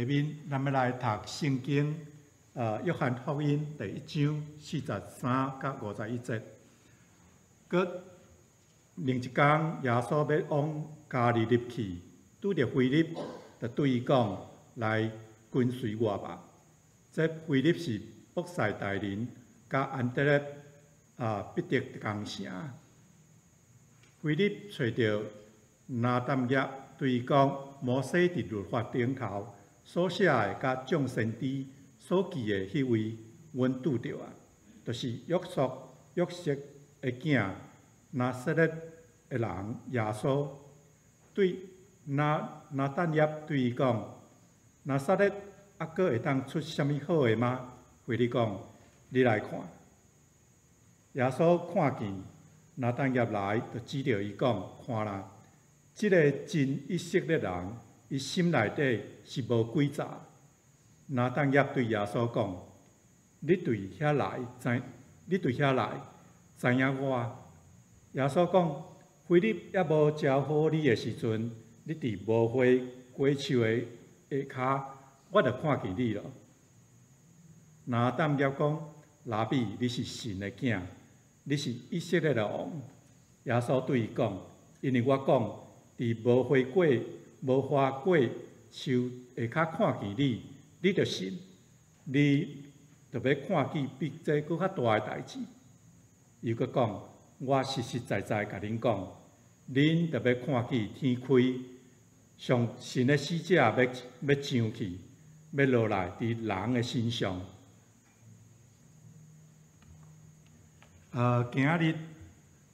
下面咱们来读圣经，约翰福音第1章43到51节。佮另一天，耶稣要往加利利去，拄着腓力，就对伊讲：来跟随我吧。这腓力是伯赛大人，甲安德烈彼得同城。腓力找着拿但业，对伊讲：摩西伫律法顶头所写的甲众先知所记的迄位，阮拄着啊，就是约瑟的囝拿撒勒的人耶稣。对拿但业对伊讲：拿撒勒还阁会当出甚物好的吗？腓力讲：你来看。耶稣看见拿但业来，就指着伊讲：看啦，这个真以色列人，伊心内底是无诡诈。拿但业对耶稣讲：你对遐来，知影我。耶稣讲：腓力还无招呼你的时阵，你伫无花果树的下骹，我就看见你了。拿但业讲：拉比，你是神的囝，你是以色列的王。耶稣对伊讲：因为我讲，伫无花果树下骹看见你，你就信，你就要看见比这搁较大的代志。又搁讲：我实实在在甲恁讲，恁就要看见天开，上神的使者要上去，要落来伫人的身上。今日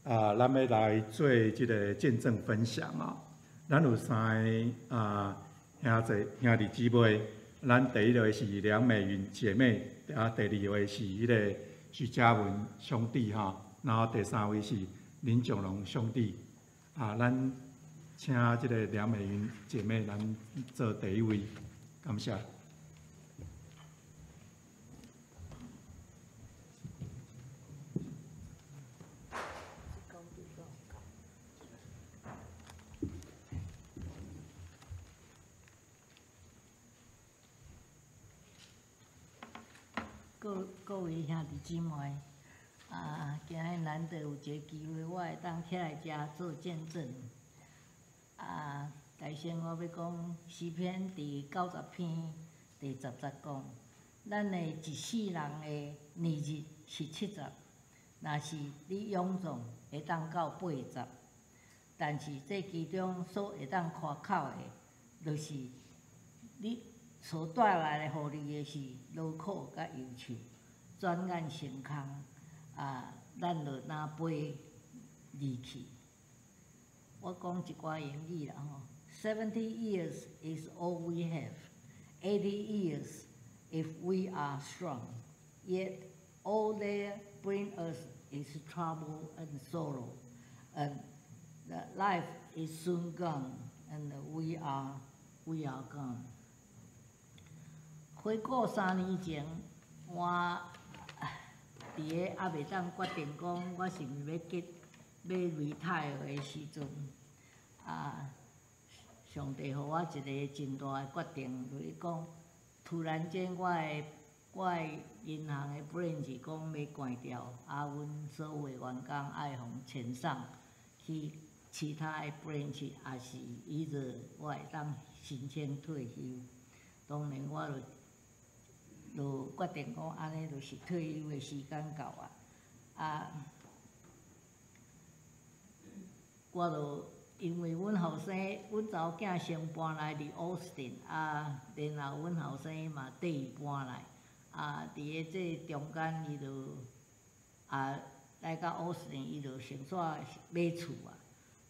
咱要来做即个见证分享啊。咱有三个兄弟姊妹，咱第一位是梁美云姐妹，第二位是迄个徐嘉文兄弟哈，然后第三位是林炯龙兄弟。咱请即个梁美云姐妹咱做第一位，感谢。各位兄弟姊妹，今日难得有一个机会，我会当起来遮做见证。首先我要讲诗篇第90篇第10节讲，咱的一世人的年日是70，若是你勇壮会当到80，但是这其中所会当夸口的，就是你所带来的互你的是劳苦甲忧愁。转眼成空，咱就拿杯离去。我讲一寡英语啦吼。70 years is all we have. 80 years if we are strong. Yet all they bring us is trouble and sorrow, and the life is soon gone, and we are gone. 回顾3年前，我伫个还袂当决定讲，我是毋要 retire 的时阵，上帝予我一个真大的决定，就是讲，突然间我的银行的 branch 讲要关掉，阮所有的员工爱互遣送去其他的 branch， 也是伊着我会当申请退休。当然我就决定讲，安尼就是退休的时间到啊！我就因为阮后生，阮查某囝先搬来伫 Austin， 然后阮后生嘛缀伊搬来，伫个即中间，伊就来到 Austin， 伊就先煞买厝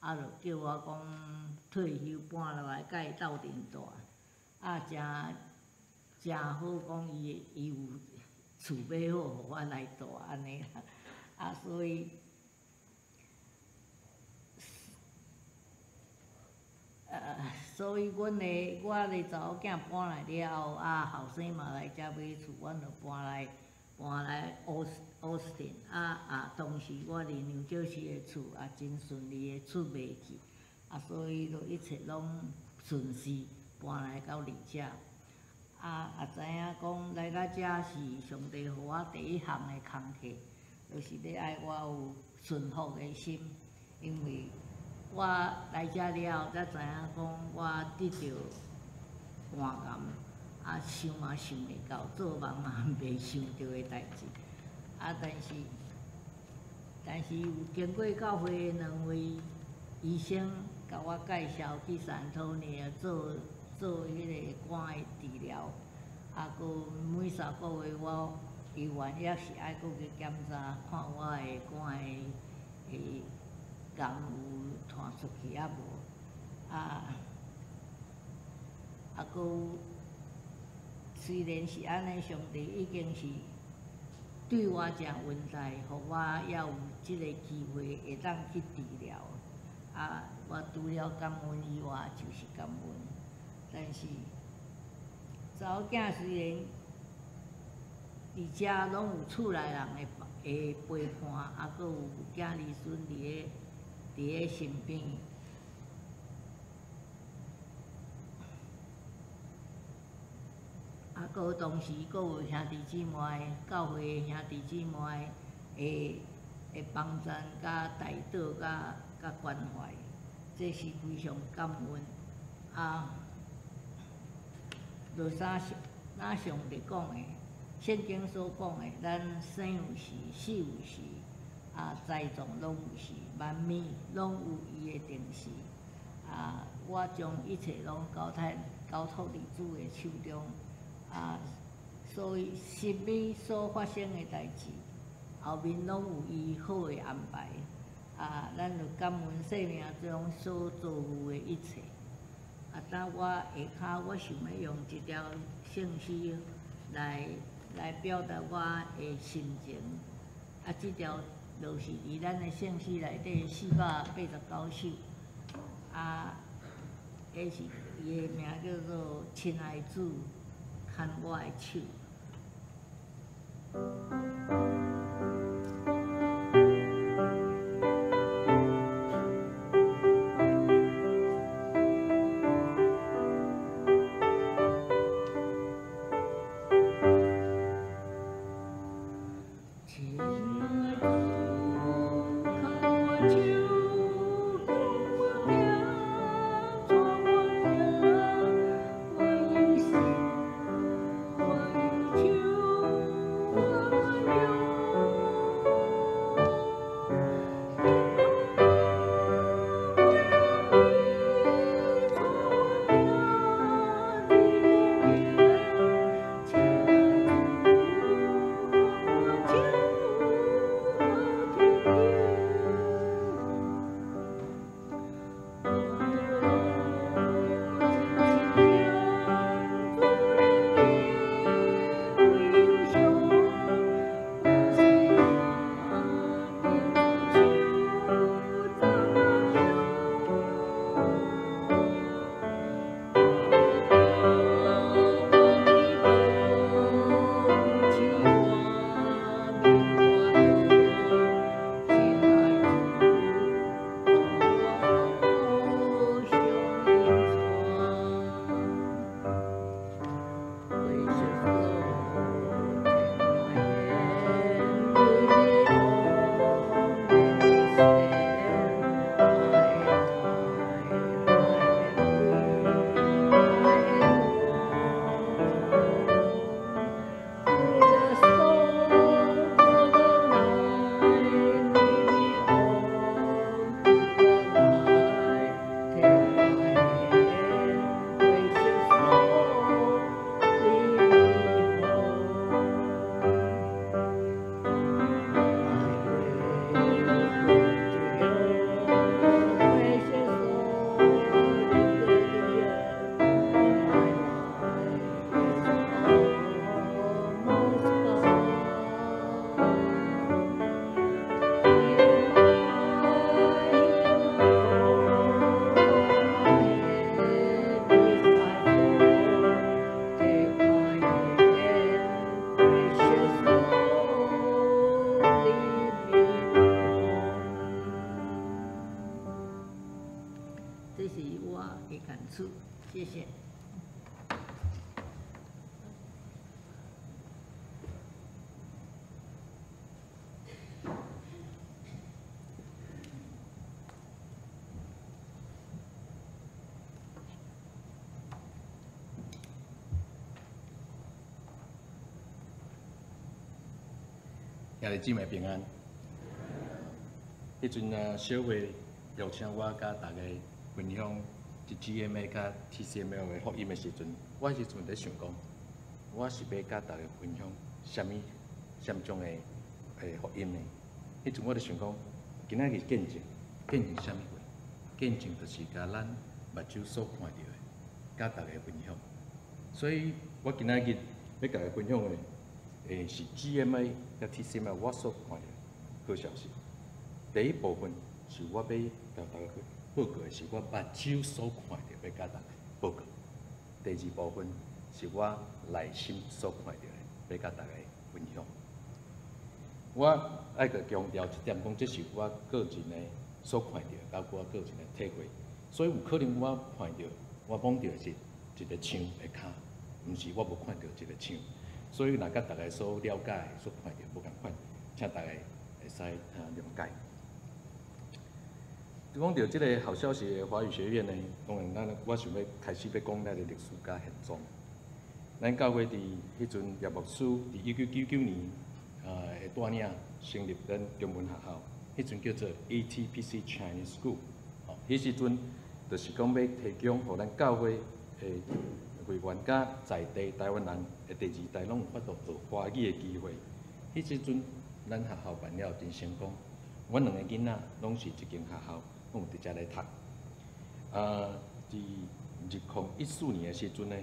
啊，就叫我讲退休搬落来，甲伊斗阵住，正好讲伊有厝买好，互我来住安尼啦。所以我的查某囝搬来了后，后生嘛来遮买厝，阮就搬来 Austin。当时我伫牛角市的厝真顺利的出卖去，所以就一切拢顺势搬来到你遮。啊，也知影讲来到遮是上帝互我第一项的功课，就是要爱我有顺服的心，因为我来遮了后，才知影讲我得着肝癌，啊想嘛想袂到，做梦嘛袂想到的代志，啊但是有经过教会的两位医生甲我介绍去汕头呢做迄个肝的治疗，啊，佮每3个月我医院也是爱佮去检查，看我的肝的癌有传出去啊无，啊，佮虽然是安尼，上帝已经是對我真恩待，互我還有即個機會會當去治療。啊，我除了感恩以外，就是感恩。但是，查某囝雖然佇遮攏有厝內人的陪伴，啊，佫有囝兒孫佇個身邊，啊，佮同時佮有兄弟姊妹、教會的兄弟姊妹的幫襯、甲帶導、甲關懷，這是非常感恩。啊，就那上帝講的，聖經所講的，咱生有時，死有時，啊，栽種攏有時，萬物攏有伊的定時。啊，我將一切攏交託佇主的手中。啊，所以生命所發生的代誌，後面攏有伊好的安排。啊，咱就感恩生命中所遭遇的一切。啊，當我下骹，我想要用一條聖詩來表達我的心情。啊，這條就是以咱的聖詩內底489首。啊，伊的名叫做《親愛主》。看我的手。兄弟姊妹平安。迄阵啊，小妹邀请我甲大家分享伫 GMA 甲 TCML 的福音的时阵，我迄阵在想讲，我是要甲大家分享什么种的福音呢？迄阵我就想讲，今仔日见证什么话？见证就是甲咱目睭所看到的，甲大家分享。所以我今仔日要甲大家分享的。 是 GMA 甲 TCML 我所看的好消息。第一部分是我要甲大家报告的是我目睭所看的，要甲大家报告。第二部分是我内心所看的，要甲大家分享。我爱个强调一点，讲这是我个人的所看到，甲我个人的体会。所以有可能我看到，我讲到是一个象的脚，毋是我无看到一个象。 所以，若甲大家所了解、所看到无共款，请大家会使谅解。讲到即个好消息，华语学院呢，当然我想要开始要讲咱的历史甲现状。咱教会伫迄阵叶牧师伫1999年会带领成立咱中文学校，迄阵叫做 ATPC Chinese School。哦，迄时阵就是讲要提供互咱教会诶。 会员甲在地台湾人的第二代拢有法度学华语的机会。迄时阵，咱学校办了真成功。阮两个囡仔拢是一间学校，拢有伫遮来读。伫2014年的时阵呢，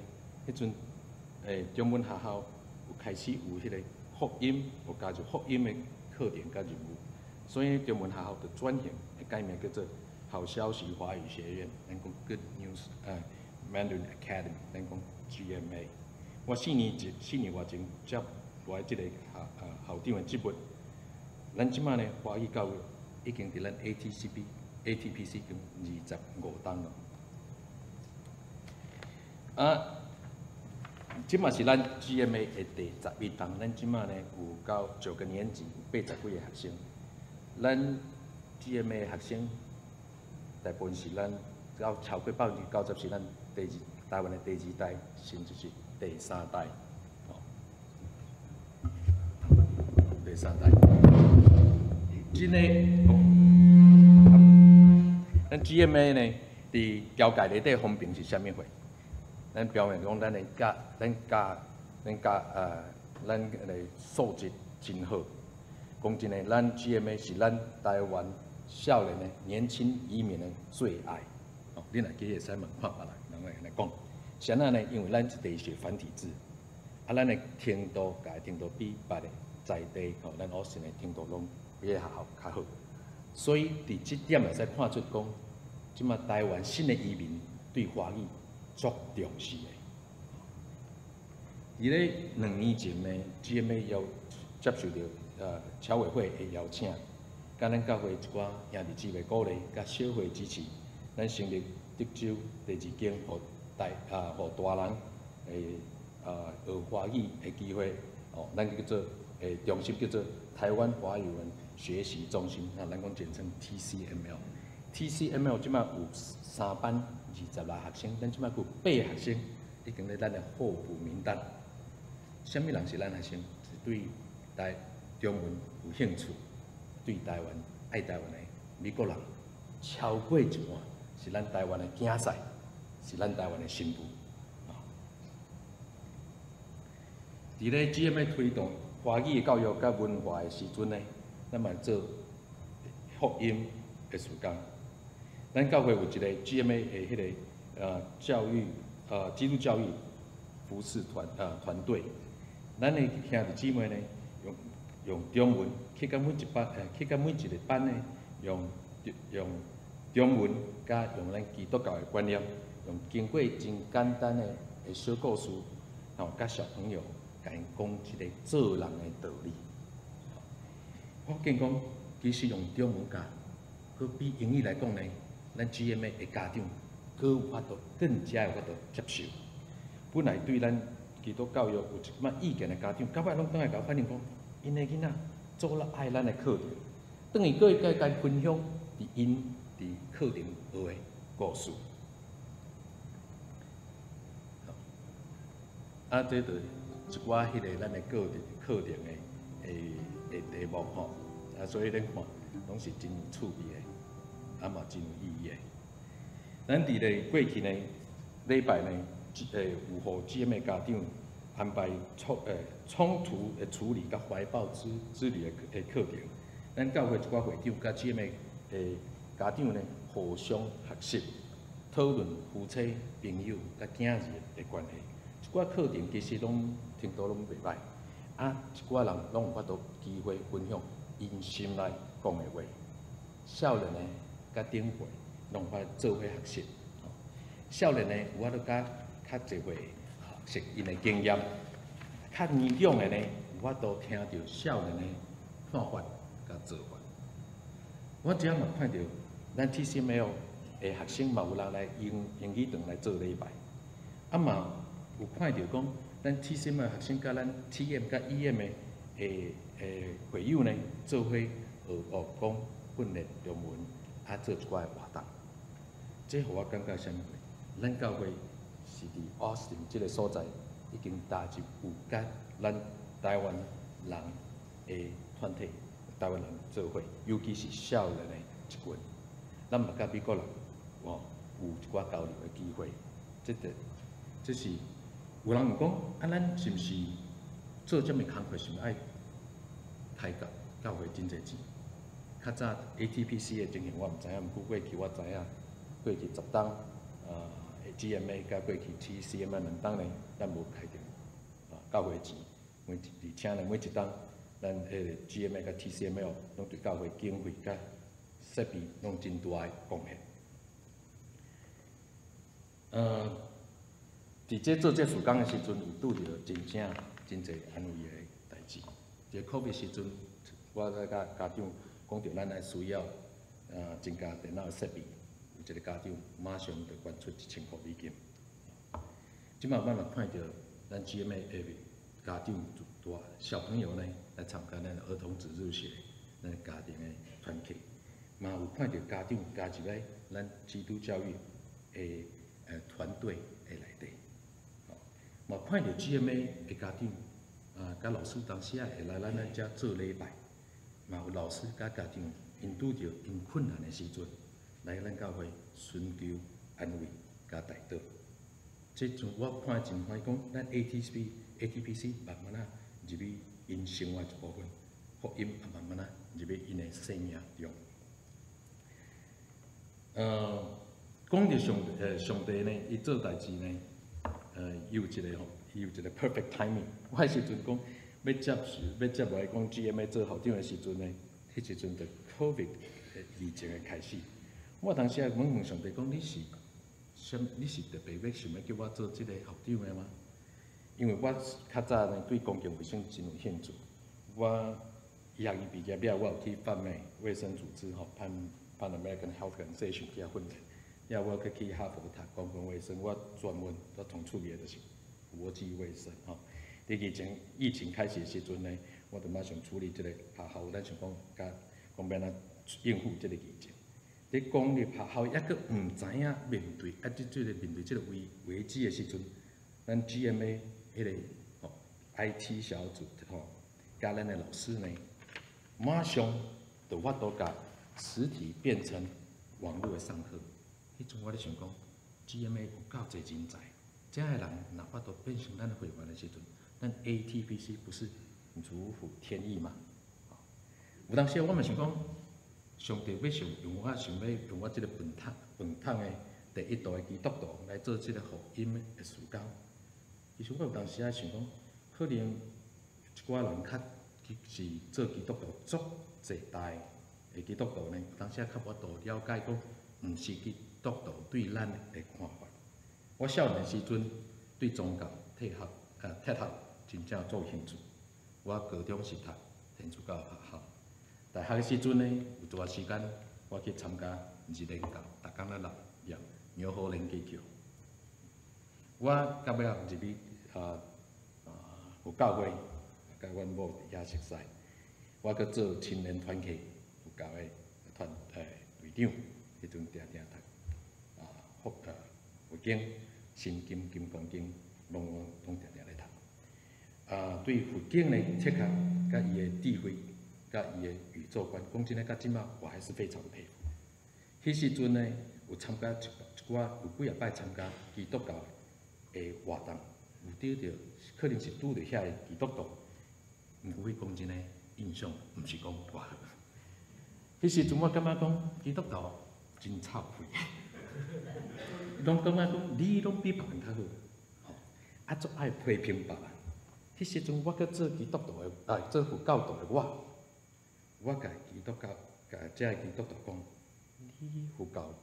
迄阵中文学校有开始有迄个福音，有加入福音的课程甲任务，所以中文学校就转型，改名叫做好消息华语学院，咱讲 Good News Mandarin Academy， 咱讲 GMA。我四年外前接落来即个校长的职务。咱即卖呢，华语教育已经伫咱 ATPC 跟25档咯。啊，即卖是咱 GMA 的第11档，咱即卖呢有到9个年级，80几个学生。咱 GMA 学生大部分是咱到超过90%是咱。 台湾的第二代，甚至是第三代，哦，第三代。真诶，咱 GMA 呢，伫教界内底分平是虾米货？咱表面讲，咱个素质真好。讲真诶，咱 GMA 是咱台湾少年诶年轻移民诶最爱。哦，你若去会使问看别人。 来讲，啥呐呢？因为咱是地学繁体字，啊，咱的程度甲程度比别个在地吼，咱 Austin 的程度拢比个学校较好。所以伫即点会使看出讲，即马台湾新的移民对华语足重视的。伫咧2年前呢 ，GMA 要接受到侨委会的邀请，甲咱教会一寡兄弟姊妹鼓励，甲小会支持，咱成立。 德州第二间，互大人学华语的机会，哦，咱叫做中心叫做台湾华语文学习中心，啊，咱讲简称 TCML。TCML 即卖有3班26学生，咱即卖有8学生已经咧咱的候补名单。什么人是咱学生？是对台中文有兴趣，对台湾爱台湾的美国人，超过一半。 是咱台湾的竞赛，是咱台湾的新妇。啊！伫咧 GMA 推动华语教育甲文化的时阵呢，咱嘛做福音的事工。咱教会有一个 GMA 的迄、那个教育基督教育服侍团队，咱的兄弟姊妹呢用中文去到每一个班呢用。 中文甲用咱基督教的观念，用经过真简单的小故事，吼，甲小朋友甲因讲一个做人的道理。我见讲，其实用中文教，佮比英语来讲呢，咱 GMA 的家长更加有法度接受。本来对咱基督教育有一寡意见的家长，到尾拢倒来甲我反映讲，因的囡仔做了爱咱的课程，等于佮伊分享伫因。 课程学的故事，啊，这就一寡迄个咱的课程的题目吼，啊，所以咱看拢是真趣味的，啊嘛真有意义的。咱伫咧过去呢礼拜呢，有互 GMA 家长安排冲突的处理甲怀抱之旅的课程。咱教会一寡会长甲 GMA 家长呢互相学习，讨论夫妻、朋友甲囝儿的关系。 一寡课程其实拢程度拢袂歹，啊，一寡人拢有法度机会分享因心内讲的话，少年呢甲顶辈拢法做伙学习，少年呢有法度甲较侪岁学习因的经验，较年长的呢有法度听到少年的看法甲做法。我只要嘛看到咱 TCML 的学生嘛有人来英语堂来做礼拜，啊嘛。 有看到讲，咱 TCM 的学生甲咱 TM 甲 EM 的会友呢，做伙学讲训练中文，啊做一寡活动，这互我感觉啥物？咱教会是伫 Austin 即个所在，已经踏入有甲咱台湾人的团体，台湾人做伙，尤其是少年的一群，咱嘛甲美国人哦有一寡交流的机会，即个即是。 有人讲，啊，咱是毋是做遮物工课，是毋爱开价，交费真侪钱？较早 ATPC 的情形我毋知影，毋过过去我知影，过去10档，GMA 甲过去 TCML 2档呢，咱无开着，啊，交费钱，而且呢，每一档咱GMA 甲 TCML 拢对交费经费甲设备拢真大诶贡献。伫即做即事工诶时阵，有拄着真侪安慰诶代志。伫 COVID 时阵，我咧甲家长讲着，咱来需要增加电脑诶设备。有一个家长马上就捐出1000块美金。即摆咱嘛看着咱 GMA 诶家长大小朋友呢来参加咱儿童主日学，咱家庭诶团体，嘛有看着家长加入来咱基督教育诶团队诶内底。 嘛，看到 GMA 的家长，甲老师当时也会来咱遮做礼拜，嘛有老师甲家长，因拄着因困难的时阵，来咱教会寻求安慰甲带导。即阵我看真歹讲，咱 ATPC 慢慢啊入去因生活一部分，福音也慢慢啊入去因的生命中。讲到上帝呢，伊做代志呢。 伊有一个 perfect timing。我迄时阵讲要接落来讲 GMA 做校长诶时阵呢，迄时阵就 COVID 疫情诶开始。我当时啊问上帝讲：你是特别要想要叫我做即个校长诶吗？因为我较早呢对公共卫生真有兴趣。我医学院毕业了，我有去泛美卫生组织吼 Pan American Health Organization 去混咧。 也我去哈佛读公共卫生，我专门我同处理的就是国际卫生吼。伫疫情开始的时阵呢，我就马上处理这个学校，咱想讲讲要哪应付这个疫情。伫公立学校还阁唔知影面对啊，面对这个危机的时阵，咱 GMA 迄个吼 IT 小组吼，加咱的老师呢，马上就我都甲实体变成网络的上课。 迄阵我咧想讲 ，GMA 有够侪人才，遮个人哪怕都变成咱会员的时阵，咱 ATPC 不是如虎添翼嘛？有当时我嘛想讲，上帝要用我即个笨蛋的第一代基督徒来做即个福音的事工。其实我有当时也想讲，可能一寡人较是做基督徒足侪代的基督徒呢，有当时也较无度了解讲，毋是去。 督导对咱的看法，我少年时阵对宗教、哲学真正做兴趣。我高中是读天主教学校，大学时阵呢有一段时间，我去参加日莲教，逐工咧念牛河连基桥。我到尾入去有教会，甲阮某也熟识，我阁做青年团体有教会队长，迄阵定读。 福佛经、心经、金刚经，拢常常咧读。对佛经咧，切合甲伊个智慧甲伊个宇宙观，讲真诶，到即卖我还是非常佩服。迄时阵呢，有参加一寡有几啊摆参加基督教诶活动，有拄着可能是拄着遐个基督徒，毋过讲真诶，印象毋是讲大。迄时阵我感觉讲基督徒真臭屁，拢感觉讲你拢比别人较好，吼，啊足爱批评别人。 迄时阵，我做基督徒诶，做佛教徒诶，我甲基督教甲遮个基督徒讲，你佛教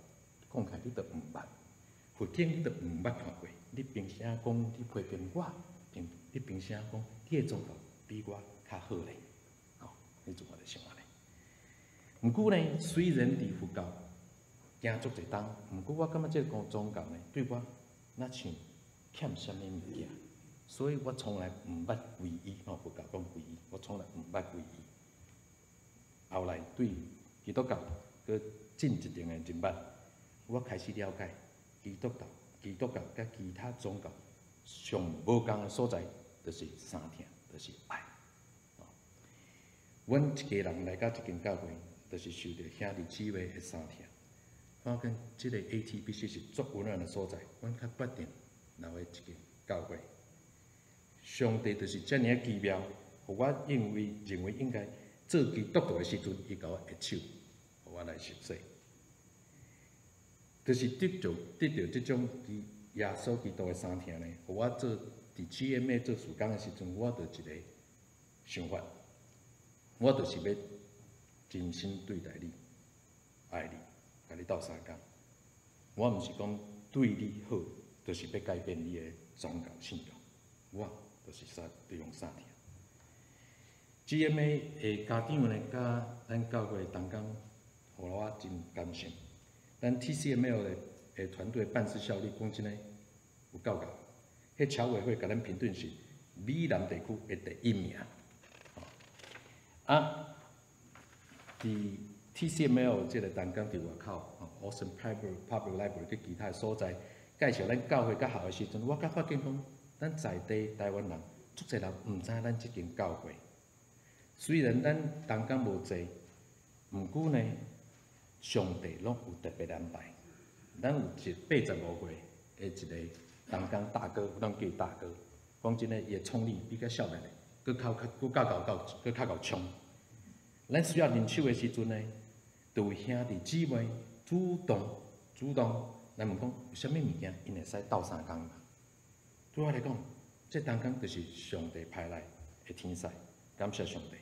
讲起来你都毋捌，佛经你都毋捌看过，你凭啥讲你批评我？你凭啥讲你诶宗教比我较好咧？吼、哦，迄阵我就想安尼。毋过呢，虽然伫佛教行足一冬，毋过我感觉即个宗教呢，对我若像欠啥物物件。 所以我从来毋捌皈依，吼佛教讲皈依，我从来毋捌皈依。后来对基督教佮进一定诶认捌，我开始了解基督教佮其他宗教上无共诶所在，就是三听，就是爱。哦，阮一家人来到一间教会，就是受着兄弟姊妹诶三听。我讲即个 ATPC 是足温暖诶所在，阮较决定留喺一间教会。 上帝就是遮尔奇妙，互我认为应该做基督徒的时阵，伊甲我握手，互我来学习，就是得到即种耶稣基督的三听呢。互我做伫 GMA 做暑工的时阵，我着一个想法，我就是要真心对待你，爱你，甲你斗相共。我毋是讲对你好，就是要改变你的宗教信仰，我。 就是利用三听。GMA 的家长呢，甲咱教会同工，互我真感性。咱 TCML 的团队办事效率，讲真诶，有够高。迄侨委会甲咱评论是美南地区的第一名。啊，伫 TCML 即个同工伫外口，Austin Public Library 佮其他所在介绍咱教会较好诶时阵，我甲发现讲。 咱在地台湾人，足侪人毋知咱即间教会。虽然咱同工无济，毋过呢，上帝拢有特别安排。咱有一85岁的一个同工大哥，咱叫大哥。讲真诶，伊诶创意比较少年个，佫较冲。咱需要人手诶时阵呢，就有兄弟姊妹主动，咱问讲有啥物物件，因会使斗相共。 对我来讲，这当工就是上帝派来的天使，感谢上帝。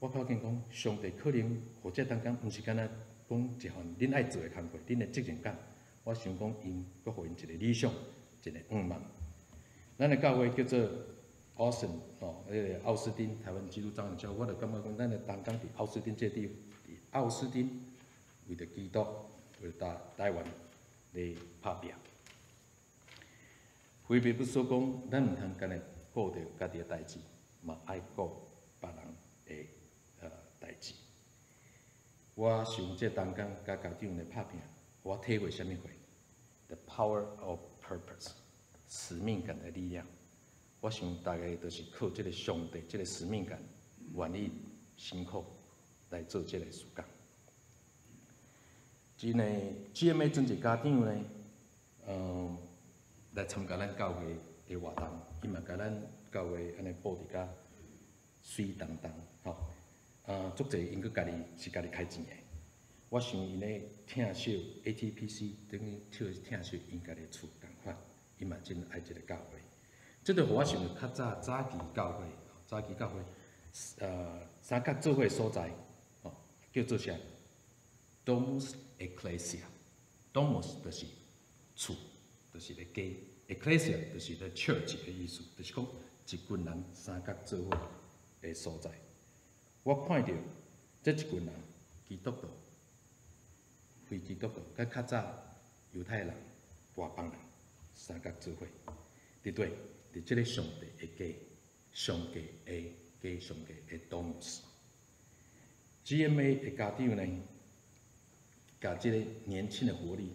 我靠近讲，上帝可能或者当工，毋是干那讲一项恁爱做的工课，恁的责任感。我想讲，因阁互因一个理想，一个愿望。咱的教会叫做 Austin 哦，奥斯汀台湾基督长教，我就感觉讲，咱的当工伫奥斯汀这地，奥斯汀为着基督，为着台湾来拍拼。 非必不所讲，咱毋通干嘞顾着家己诶代志，嘛爱顾别人诶代志。我想即当工甲家长来拍拼，我体会虾米货 ？The power of purpose， 使命感的力量。我想大概就是靠即个上帝，即个使命感，愿意辛苦来做即个事工。真诶，GMA真侪家长呢，来参加咱教会的活动，伊嘛甲咱教会安尼布置甲水当当吼。足侪因佫家己开钱诶。我想因咧疼惜 ATPC 等于疼惜因家己厝共款，伊嘛真爱即个教会。即个互我想着较早期教会，三角做伙所在，吼叫做啥 ？Domus Ecclesia，Domus 就是厝。 就是咧家 ，ecclesia 就是咧 church 嘅意思，就是讲一群人三角做伙嘅所在。我看到即一群人，基督徒、非基督徒，佮较早犹太人、外邦人三角做伙，伫对，伫即个上帝嘅家，上帝嘅家，上帝嘅 domus。GMA 嘅家长呢，甲即个年轻嘅活力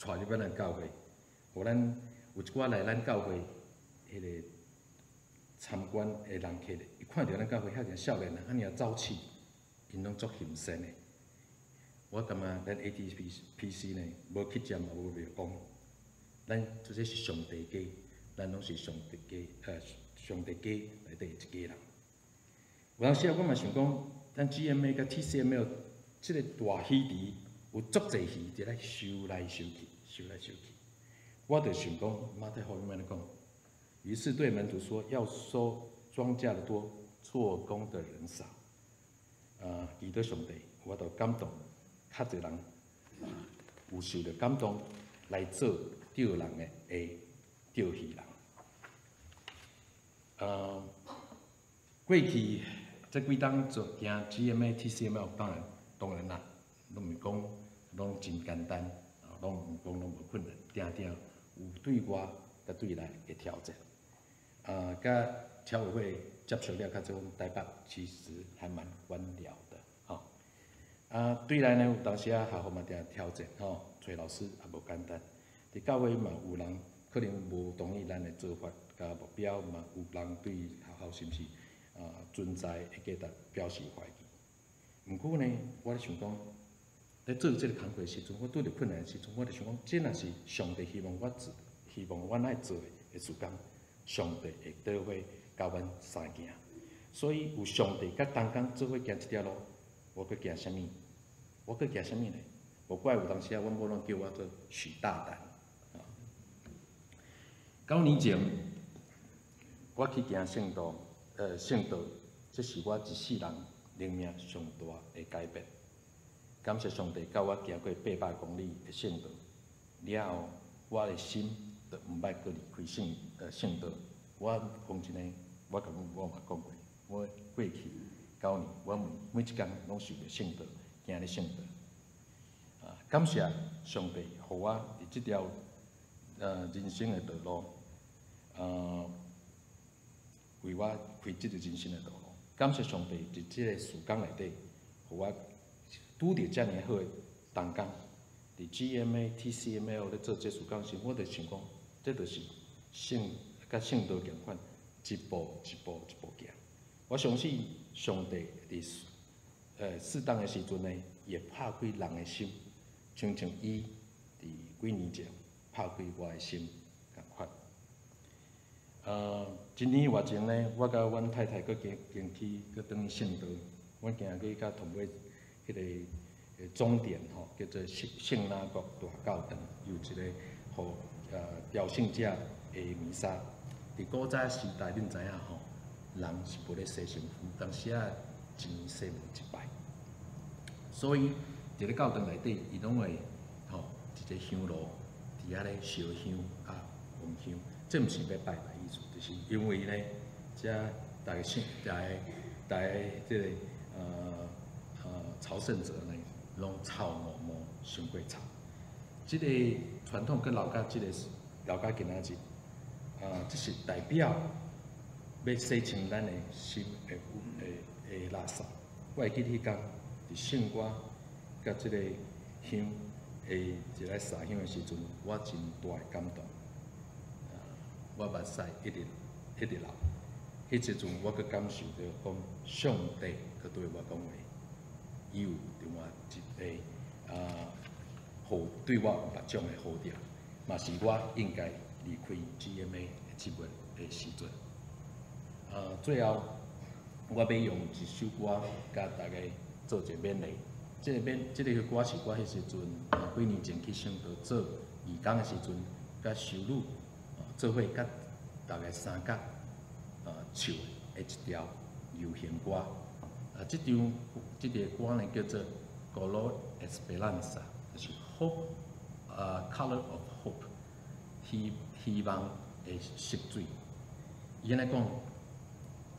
带入咱教会。 互咱有一寡来咱教会迄个参观的人客咧，伊看到咱教会遐个少年人，遐尔朝气，因拢足兴奋的。我感觉咱 ATPC 呢，无去占也无袂讲，咱即个是上帝家，咱拢是上帝家，上帝家内底一家人。有当时啊，我嘛想讲，咱 GMA 甲 TCML 即个大鱼池有足侪鱼在咧收来收去，收来收去。我就想讲，马太福音安尼讲。 于是对门徒说：“要收庄稼的多，做工的人少。”基督上帝，我都感动，较侪人有受着感动来做钓人的钓鱼人。过去这几冬做行 GMA、TCML 当然啦，拢唔讲拢真简单，拢唔讲拢无困难，定定有对外甲对内嘅挑战。 甲侨委会接触了，较种台北其实还蛮官僚的，吼。对来呢，有当时啊，学校嘛定调整，吼，找老师也无简单。伫教会嘛，有人可能无同意咱的做法，甲目标嘛，有人对学校是毋是存在的价值表示怀疑。毋过呢，我咧想讲，在做即个工作时阵，我拄着困难时阵，我就想讲，这若是上帝希望我做，希望我爱做的事工。 上帝会做伙教阮三行，所以有上帝甲同工做伙行一条路，我阁行啥物？我阁行啥物呢？无怪有当时啊，阮某拢叫我做许大胆。9年前，我去行圣道，这是我一世人生命上大的改变。感谢上帝，教我行过800公里的圣道了后，我的心。 就毋捌阁离开圣道。我讲真诶，我嘛讲过，我过去9年，我每一工拢受着圣道，行咧圣道。感谢上帝，互我伫即条人生诶道路，为我开即个人生诶道路。感谢上帝伫即个时间内底，互我拄着遮尔好诶同工。伫 GMA、TCML 咧做即时间时，我着想讲。 这就是圣道共款，一步一步一步行。我相信上帝伫适当诶时阵呢，会拍开人诶心，亲像伊伫几年前拍开我诶心共款。1年外前呢，我甲阮太太佮转去圣道，阮行去甲同尾迄个终点吼，叫做圣雅各大教堂，有一个互。 朝圣者的弥撒，伫古早时代恁知影吼，人是无咧洗身躯，当时啊一年洗无一摆，所以伫咧教堂内底，伊拢会吼一个香炉，伫遐咧烧香啊焚香，这毋是要拜拜意思，就是因为咧，遮大家即个朝圣者呢，拢臭毛毛上过臭。 即个传统跟老家今仔日，这是代表要洗清咱的心的垃圾。我会记迄天伫圣歌甲即个香诶一来撒香的时阵，我真大的感动。我目屎一直流。迄时阵我阁感受着讲，上帝佮对我讲话，伊有对我一个对我有别种的好处，嘛是我应该离开 GMA 的职务的时阵。最后我要用一首歌甲大家做一个勉励。这个歌是我迄时阵几年前去圣道做义工的时阵，甲修女做伙甲大家三角唱的一条流行歌。这个歌呢叫做《Color Esperanza》。 Hope, color of hope， 希望的色水。伊安尼讲，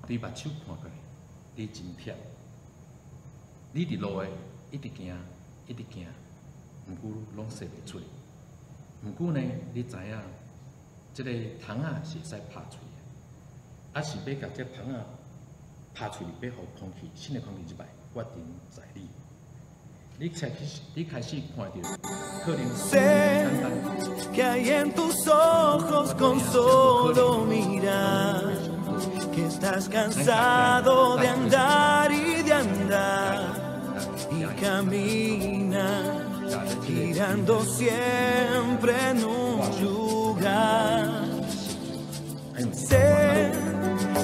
对目睭看过来，你真忝。你伫路诶，一直行，毋过拢说袂出。毋过呢，你知影，这个虫仔是会使拍出诶，啊是要甲这虫仔拍出去，要互空气新诶空气入来，决定在你。 Sé que hay en tus ojos con solo mirar, que Estás cansado de andar y de andar, y camina girando siempre en un lugar. Sé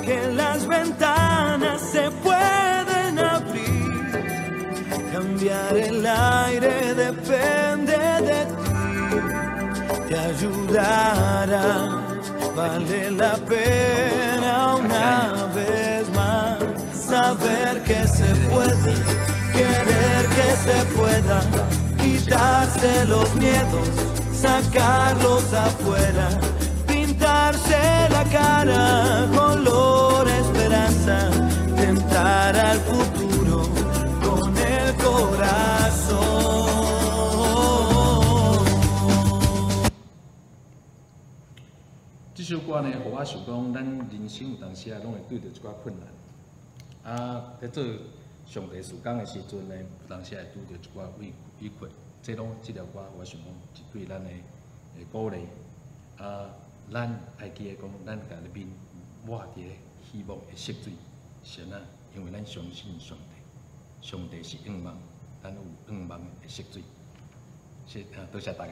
que las ventanas se pueden abrir, cambiar el aire depende de ti, te ayudará. Vale la pena una vez más saber que se puede, querer que se pueda, quitarse los miedos, sacarlos afuera, pintarse la cara color esperanza, tentar al futuro con el corazón.这首歌呢，互我想讲，咱人生有当时啊，拢会对着一寡困难。啊，在做上帝事工的时阵呢，有当时会拄着一寡委屈。这拢这条歌，我想讲是对咱的鼓励。啊，咱爱记得讲，咱家己面抹伫希望的色水，神啊，因为咱相信上帝，上帝是愿望，咱有愿望的色水。是啊，多谢大家。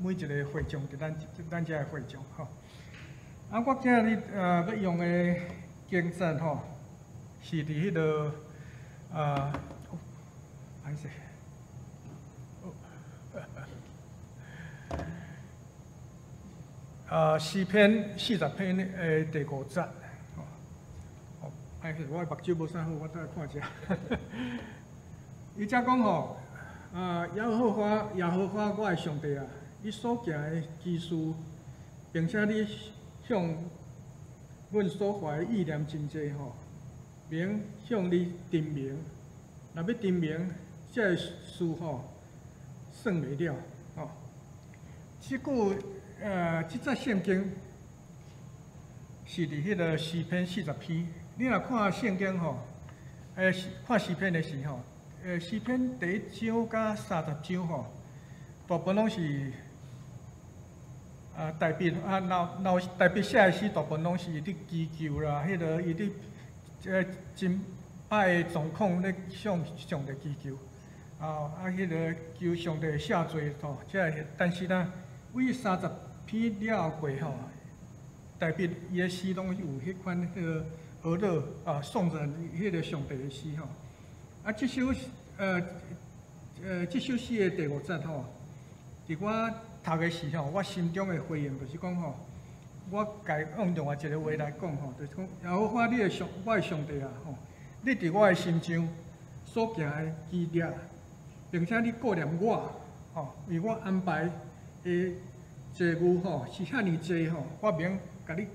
每一个会众，咱遮个会众吼。啊，我今日要用个经章吼，是伫迄个歹势，诗篇40篇诶第5节吼。哦，歹势，我目睭无啥好，我再看下。伊则讲吼，耶和华，我诶上帝啊！ 你所行的技术，并且你向阮所怀的意念真济吼，明向你证明。若要证明，这事吼算袂了吼。即句即则圣经是伫迄个诗篇40篇。你若看圣经吼，看诗篇的时候，诗篇第1章甲30章吼，大部分拢是。 代笔老代笔写诶诗，大部分拢是伊伫祈求啦，迄落伊伫真歹诶状况咧向上帝祈求，迄落求上帝赦罪吼，但是呢，为30篇了过吼，代笔伊诶诗拢有迄款迄个俄勒颂赞迄个上帝诶诗吼，即首诗诶第5节吼，伫我。 读个时候，我心中的回应就是讲吼，我家用另外一个话来讲吼，就是讲，然后我你的上，我的上帝啊吼，你伫我的心中所行的基业，并且你顾念我吼，为我安排的债务吼是遐尼济吼，我免甲你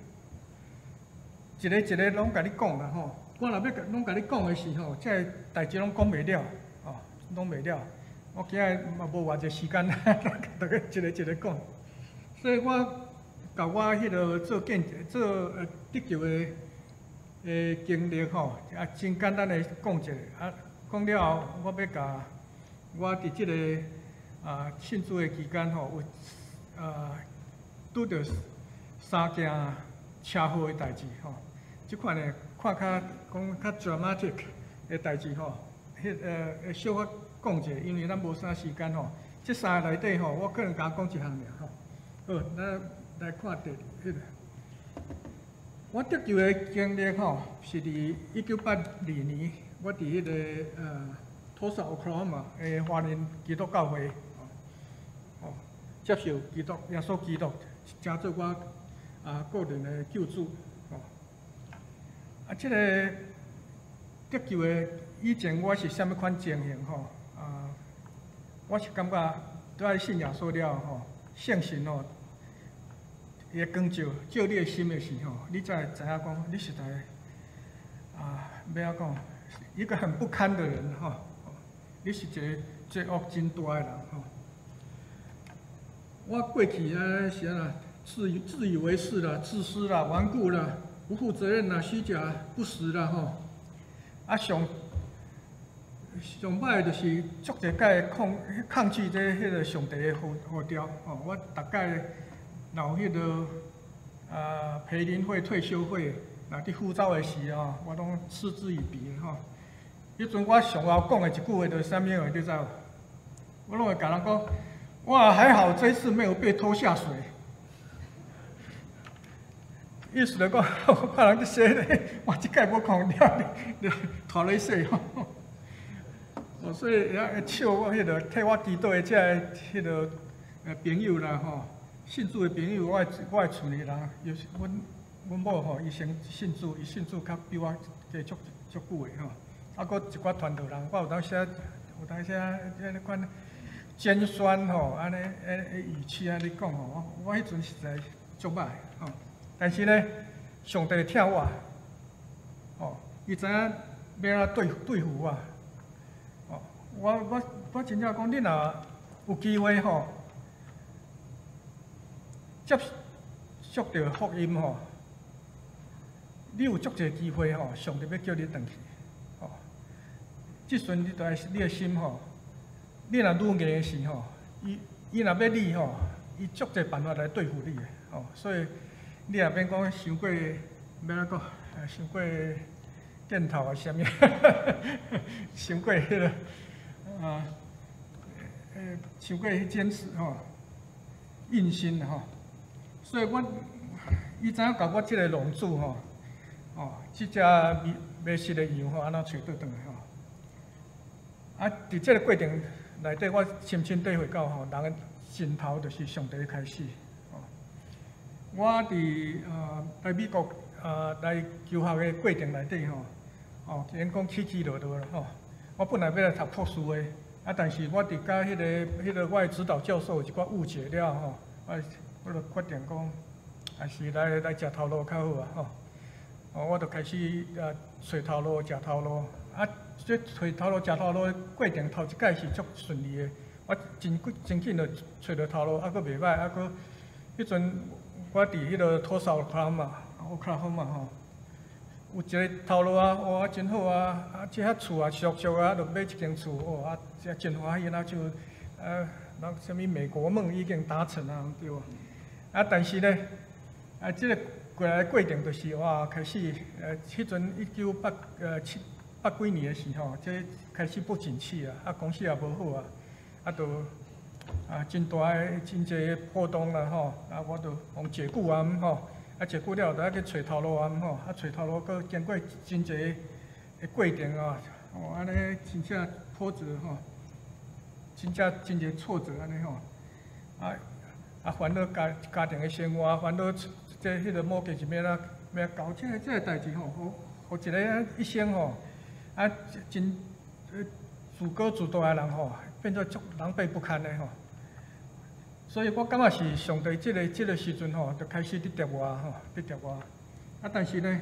一个一个拢甲你讲啦吼，我若要拢甲你讲的时候，即个代志拢讲袂了吼，拢袂了。 我今日嘛无偌侪时间，大家一个一个讲。所以我甲我迄落做得救的经历吼，真简单诶讲一下。讲了后，我要甲我伫即个信主的期间吼，有拄着3件车祸的代志吼。即款诶看较 dramatic 诶代志吼，小可。 讲者，因为咱无啥时间吼，即3个内底吼，我个人敢讲一项尔吼。好，咱来看第迄个。我得球的经历吼，是伫1982年，我伫迄、那个土沙 Oklahoma 诶华人基督教会，哦，接受基督耶稣基督，成做我个人的救主，哦。啊，即、這个得球的以前我是啥物款情形吼？我是感觉在信仰所了吼，相信哦。 也光照你的心的时候，你才会知影讲，你实在要安讲一个很不堪的人吼、哦，你是一个罪恶真大的人吼、哦。我过去是安啦，自以为是啦、自私啦、顽固啦、不负责任啦、虚假不实啦吼、哦。啊，上歹就是足侪个抗拒这迄个上帝的号召吼，我大概。 然迄个培林会、退休会，那伫呼召的时啊，我拢嗤之以鼻吼。迄阵我上后讲的一句话就是啥物话，你知无？我拢会甲人讲，哇，还好这次没有被拖下水。意思就讲，我怕人去洗咧，我即届无空了，你拖来洗吼。哦，所以也笑我迄个替我指导的遮迄个朋友啦吼。 信主的朋友，我厝里人，尤其阮某吼，伊先信主，伊信主较比我加足久的吼。啊，搁一寡团队人，我有当时迄款尖酸吼，安尼语气安尼讲吼，我迄阵实在足歹吼。但是呢，上帝疼我，哦，伊知影要安怎对付我，哦，我真正讲，你若有机会吼。 接触到福音吼，你有足侪机会吼，上帝要叫你返去吼。即阵你的心吼，你若愈硬的时吼，伊若要你吼，伊足侪办法来对付你的吼。所以你也免讲伤过，要哪讲，伤过点头啊，啥物，伤过迄个，伤过迄件事吼，硬心吼。 所以我，伊知影甲我即个浪子吼，哦，即只迷失的羊吼，安那找倒转来吼。啊，伫即个过程内底，我深深体会到吼，人的尽头就是上帝的开始。哦，我伫来美国来求学的过程内底吼，哦，因讲起落落啦吼。我本来要来读博士的，啊，但是我伫甲迄个我的指导教授有一寡误解了吼，我就决定讲，还是来食头路较好啊！吼，哦，我就开始找头路、食头路。啊，即找头路、食头路的过程头一届是足顺利的，我真紧就找到头路，啊，佫袂歹，啊，佫迄阵我伫迄个土沙Oklahoma吼，有一个头路啊，哇，真好啊！啊，即遐厝啊，俗啊，就买一间厝，哦，啊，即真欢喜，然后就那什么美国梦已经达成啊，对无？ 啊，但是呢，啊，这个过来过程就是哇，开始迄阵1980几年的时候，即开始不景气啊，啊，公司也无好啊，啊，都真大个真侪波动啦吼，啊，我都往解雇啊吼，啊，解雇了后，就去找头路啊吼，啊，找头路，佮经过真侪个过程啊，哦，安尼真正波折吼，真正真侪挫折安尼吼，啊。 啊，烦恼家庭的生活，烦恼迄个某件是要搞这个代志吼，互一个一生吼，啊真自高自大的人吼，变做足狼狈不堪的吼。所以我感觉是上帝这个时阵吼，就开始得着我吼，得着我。啊，但是呢，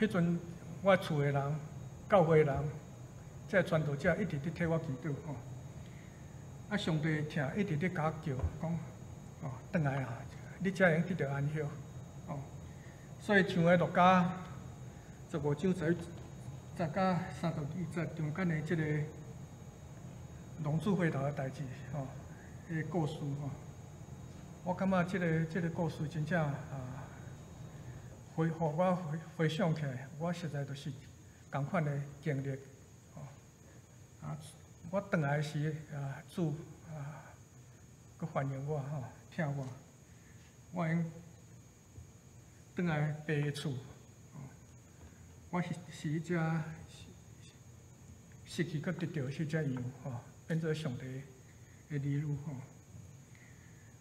迄阵我厝的人、教会的人，即传道者一直伫替我祈祷吼。 啊！上帝听，一直伫甲我叫，讲哦，倒来啊！你才会用得到安息哦。所以像个路加15章11到32节中间的即个浪子回头的代志哦，迄个故事哦，我感觉这个故事真正互我回想起来，我实在就是同款的经历哦啊。 我倒来时，主，佮欢迎我吼，听我。我用转来白厝，我是一只失去佮得到是只羊吼，变做上帝的儿女吼。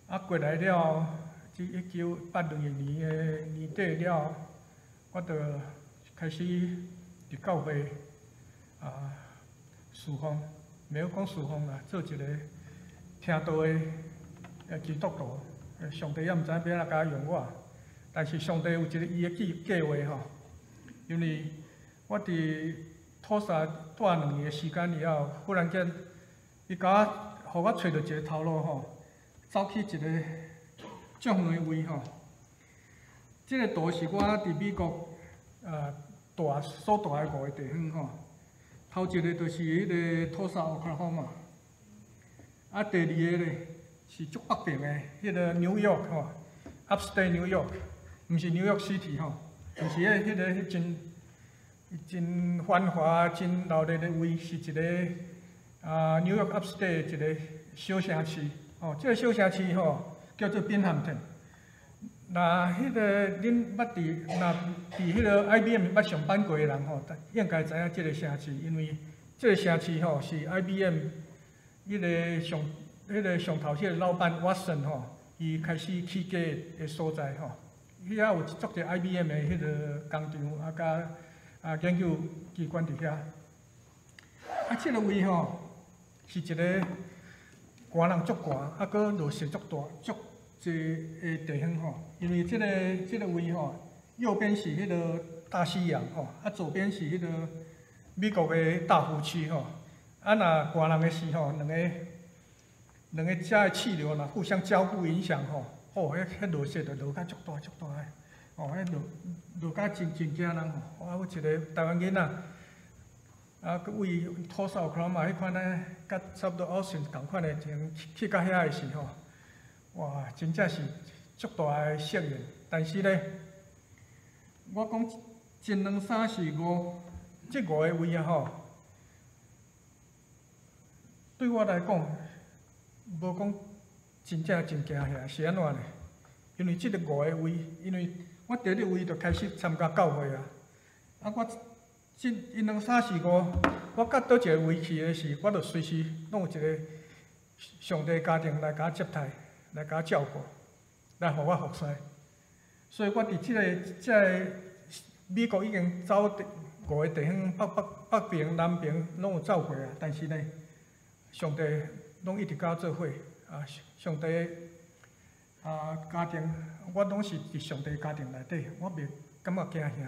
啊，过来了，即1982年的年底了，我就开始伫教会啊侍奉，没有讲侍奉啦，做一个听道的基督徒。 上帝也毋知影要哪甲用我，但是上帝有一个伊的计划吼。因为我伫土沙住2年的时间以后，忽然间，伊甲我，互我找到一个头路吼，走去一个足远的位吼。这个岛是我伫美国所住的5个地方吼。头一个就是迄个土沙奥克兰嘛，啊第二个咧。 是足北边的，迄个纽约吼 ，Upstate New York， 毋是纽约 City 吼，就是迄个真繁华、真热闹的位，是一个纽约 Upstate 一个小城市哦。这个小城市吼叫做宾汉顿。那迄个恁捌伫迄个 IBM 捌上班过的人吼，应该知影这个城市，因为这个城市吼是 IBM 迄个上。 上头迄个老板 Watson 吼，伊开始起家的所在吼，伊遐有足侪 IBM 的迄个工厂啊，甲研究机关伫遐。啊，这个位吼是一个寒人足寒，啊，搁落雪足大、足侪的地方吼。因为这个位吼，右边是迄个大西洋吼，啊，左边是迄个美国的大湖区吼。啊，若寒人的时候，两个遮的气流呐，互相交互影响吼，哦，迄落雪就落甲足大足大个，哦，迄落甲真惊人吼。我有一个台湾囡仔，啊，佮位土扫克嘛，迄款咧，甲差不多 Austin 同款个，去到遐个时吼，哇，真正是足大个适应。但是咧，我讲1、2、3、4、5，即5个位啊吼，对我来讲。 无讲真正真惊遐，是安怎呢？因为即个5个位，因为我第一个位就开始参加教会啊。啊，我1、2、3、4、5，我到倒一个位去的时，我就随时拢有一个上帝家庭来甲我接待，来甲我照顾，来互我服侍。所以我伫即个美国已经走5个地方，北边、南边拢有走过啊。但是呢，上帝。 拢一直甲我做伙，啊，上帝家庭，我拢是伫上帝家庭内底，我袂感觉惊遐，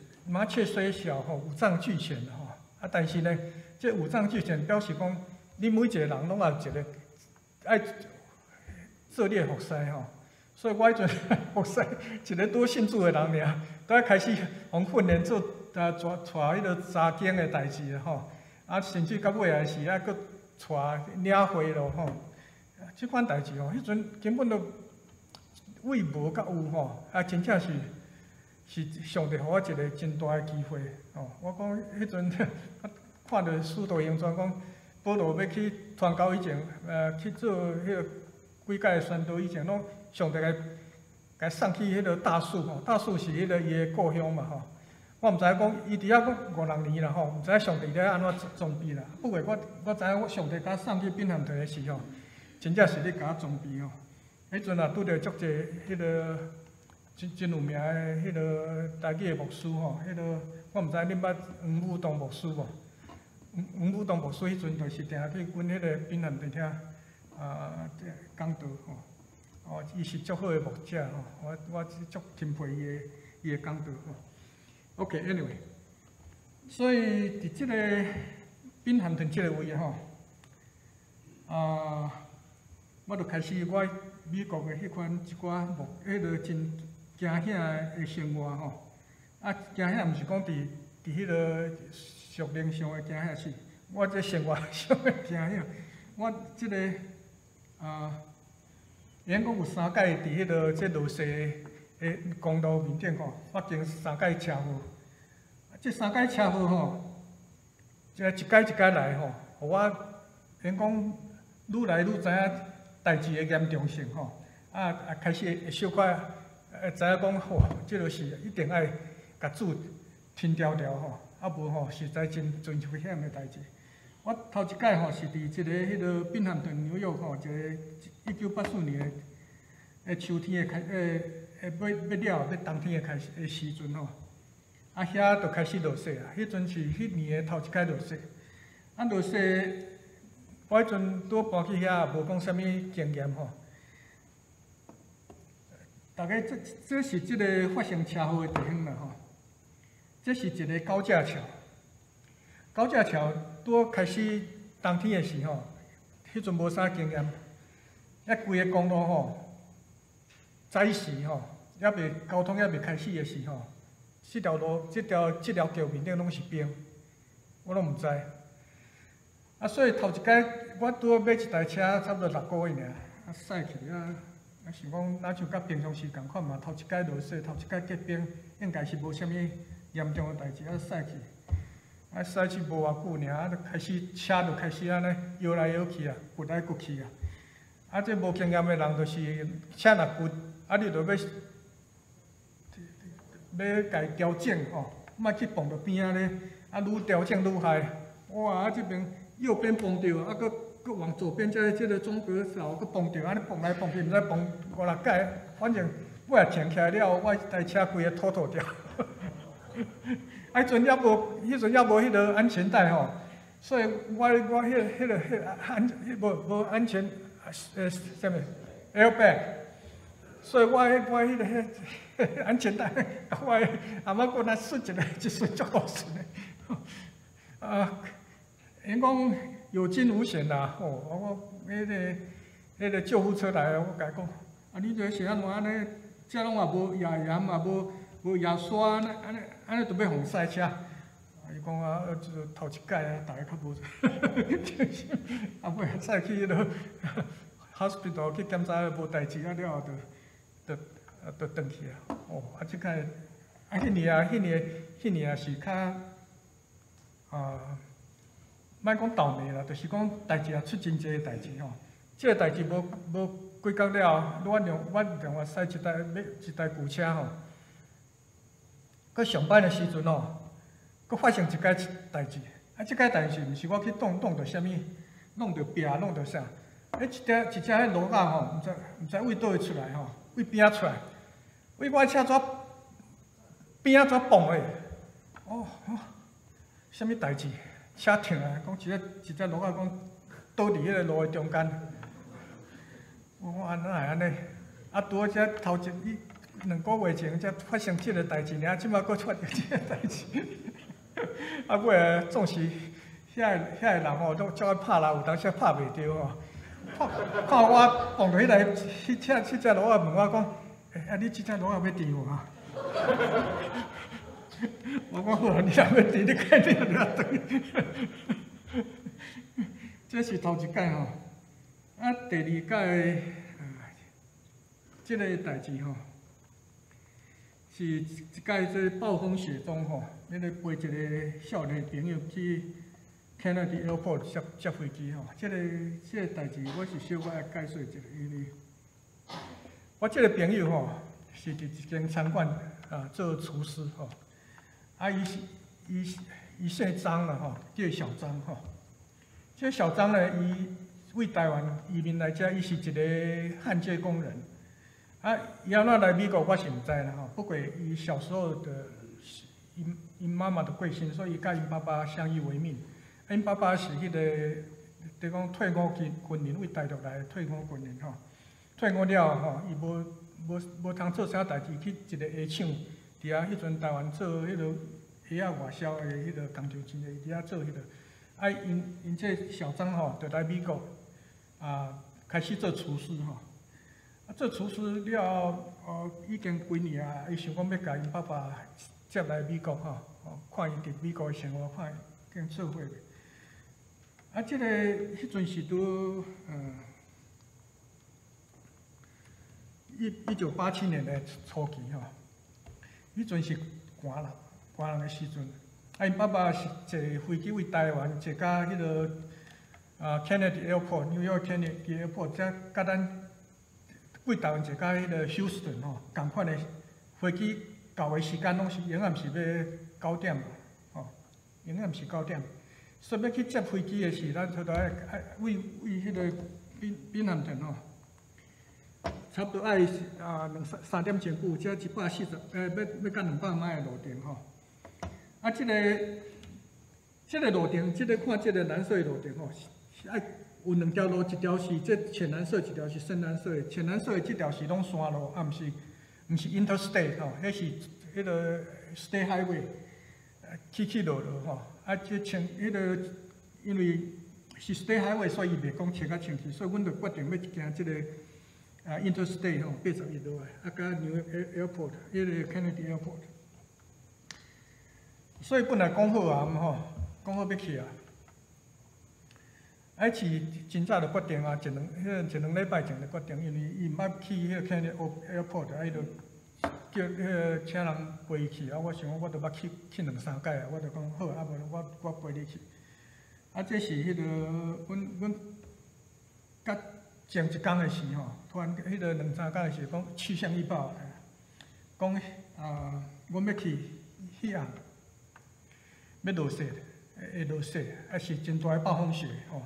雀虽小吼，五脏俱全吼。啊，但是呢，这五脏俱全表示讲，你每一个人拢有一个爱做你的服侍吼。所以我迄阵服侍一个多信主的人尔，都要开始从训练做带迄个查经的代志吼。啊，甚至到尾也是啊，佫。 带领会咯吼，即款代志吼，迄阵根本都为无甲有吼，啊，真正是上帝给我一个真大诶机会吼。我讲迄阵看到《使徒行传》讲，保罗要去传教以前，去做迄个几届宣道以前，拢上帝甲送去迄个大树吼，大树是迄个伊诶故乡嘛吼。我毋知影讲伊伫遐阁5、6年啦吼，毋知影上帝咧安怎装备啦。不过我知影我上帝甲送去槟榔地的时候，真正是咧甲我装备吼。迄阵啊，拄着足侪迄个真有名诶迄个台语诶牧师吼，迄个我毋知恁捌黄武东牧师无？黄武东牧师迄阵就是定去阮迄个槟榔地听讲道吼。哦，伊是足好诶牧者吼，我足钦佩伊诶讲道吼。 OK，anyway，、所以伫即个滨汉屯即个位吼，我就开始我美国诶迄款一寡牧迄个真行遐个生活吼，啊行遐毋是讲伫迄落熟龄上个行遐是，我即生活上个行遐，我即、這个因讲有三届伫迄落即落西个公路面顶吼发生三届车祸，啊即三届车祸吼，即一届一届来吼，互我因讲愈来愈知影代志个严重性吼，啊开始会小可。 知影讲吼，即落是一定爱甲主轻条条吼，啊无吼实在真危险个代志。我头一届吼是伫一个迄落宾汉顿纽约吼，一个1984年诶秋天个要冬天个开始个时阵吼，啊遐就开始落雪啊。迄阵是迄年个头一届落雪，啊落雪，我迄阵拄搬去遐，无讲啥物经验吼。 大概这是即个发生车祸的地方啦吼，这是一个高架桥。高架桥拄开始冬天的时候，迄阵无啥经验，遐规个公路吼，早时吼，也未交通也未开始的时候，即条路、即条桥面顶拢是冰，我拢毋知。啊，所以头一届我拄买一台车，差不多6个月尔，啊，驶去啊。 啊，想讲哪像甲平常时共款嘛，头一届落雪，头一届结冰，应该是无啥物严重诶代志，啊，驶去，啊，驶去无偌久尔，啊，就开始车就开始安尼摇来摇去啊，滚来滚去啊，啊，即无经验诶人，就是车若滚，啊，你着要家调整吼，莫去碰到边仔咧，啊，愈调整愈害，哇，啊，即边右边碰到，啊，佫往左边即个中隔槽，佫碰到安尼碰来碰去，毋知碰5、6届，反正我也停起来了，我台车规个吐掉。迄阵也无迄个安全带吼，所以我迄无安全啥物 airbag， 所以我迄个安全带，我阿妈佫若顺一个，一顺足好顺的。啊，因讲。 有惊无险啦！吼、哦，我迄个救护车来，我甲伊讲，啊，你这是安怎安尼？遮拢也无野盐，也无野沙，安尼都要互塞车。啊，伊讲啊，就头一届啊，大家较无，啊，尾塞去迄落 hospital 去检查，无代志啊了后，就转去啊。哦，啊，即届啊，迄年啊是较莫讲倒霉啦，就是讲代志也出真济代志吼。即个代志无解决了，我另外驶一台旧车吼。佮上班的时阵吼，佮发生一件代志。啊，即件代志毋是我去弄到啥物，弄到壁，弄到啥？一只迄路仔吼，毋知位倒位出来吼，位边仔出来，位我车怎边仔怎蹦诶？哦，啥物代志？ 车停啊，讲一只路啊，讲倒伫迄个路诶中间。我安哪会安尼？啊，拄好只头一2个月前才发生即个代志，尔即摆搁出着即个代志。啊，尾啊总是遐个人吼，都照爱拍啦，有当时拍袂着吼。拍我碰到迄台迄只路啊，问我讲，啊你即只路啊要停无啊？我讲好啊，你若要停，你开你就来停。这是头一届吼，啊，第二届，这个代志吼，是一届在暴风雪中吼，咱来陪一个少年朋友去 Kennedy Airport 接飞机吼。这个代志，我是小可来解说一下，因为我这个朋友吼，是伫一间餐馆啊做厨师吼。 啊，伊姓张啦吼，叫小张吼。这小张呢，伊为台湾移民来遮，伊是一个焊接工人。啊，伊安怎来美国，我是毋知啦吼。不过伊小时候的，因妈妈的过身，所以伊甲因爸爸相依为命。因爸爸是迄个，就讲退伍军人，为大陆来退伍军人吼。退伍了吼，伊无通做啥代志，去一个鞋厂。 伫啊，迄阵台湾做迄落鞋啊外销的迄落工厂真侪，伫啊做迄落。啊，因这小张吼，就来美国啊，开始做厨师吼。啊，这厨师了，已经几年啊，伊想讲要甲因爸爸接来美国吼，看因伫美国的生活，看跟做伙。啊，这个迄阵是拄1987年的初期吼，迄阵是寒人的时阵。啊，因爸爸是坐飞机为台湾坐到迄个Kennedy Airport， 纽约 Kennedy Airport， 才甲咱。 贵台湾一家迄个休斯顿吼，同款的飞机到的时间拢是永远是要9点嘛，吼，永远是9点。说要去接飞机的是咱出来为迄个槟榔镇吼，差不多爱2-3点前久，才140要到200迈的路程吼。啊，这个路程，看这个蓝色的路程吼，是爱。 有两条路，一条是浅蓝色，一条是深蓝色。浅蓝色的这条是拢山路，啊，毋是 interstate 吼，迄是迄个 state highway， 起落落吼。啊，这穿迄个因为是 state highway， 所以袂讲穿甲清气，所以阮就决定要行这个interstate 吼，81路的，啊，甲纽约 airport， 迄个 Kennedy airport。所以本来讲好啊，吼，讲好要去啊。 啊，是真早就决定啊，一两礼拜前就决定，因为伊毋捌去迄个 Kennedy Airport， 啊，伊就叫迄个请人陪伊去，啊，我想讲我都捌去2-3届啊，我就讲好，啊，无我陪你去。啊，这是迄、那个，阮甲前一工的时候吼，突然迄个2-3天的时候讲气象预报，讲阮要去迄岸，要落雪，会落雪，啊是真大个暴风雪吼。哦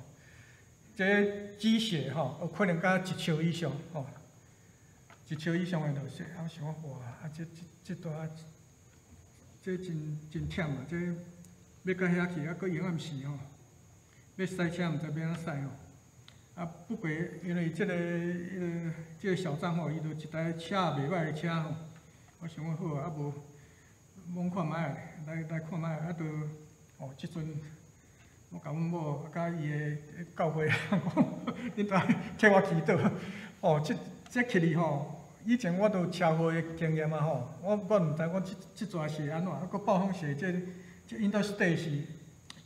这积雪吼，有可能到1尺以上吼，1尺以上的落雪，我想哇，啊这段，这真忝啊！这要到遐去，还搁夜暗时吼，要塞车毋知要安怎塞吼。啊，不过因为这个小张吼，伊就一台车袂歹的车吼，我想讲好啊，啊无摸看卖，来看卖，啊都哦，即阵。 我甲阮某甲伊个教会，恁呾替我祈祷。哦，这去哩吼，以前我都车祸个经验啊吼，我毋知我这阵是安怎，啊，佮暴风雪这 interstate 是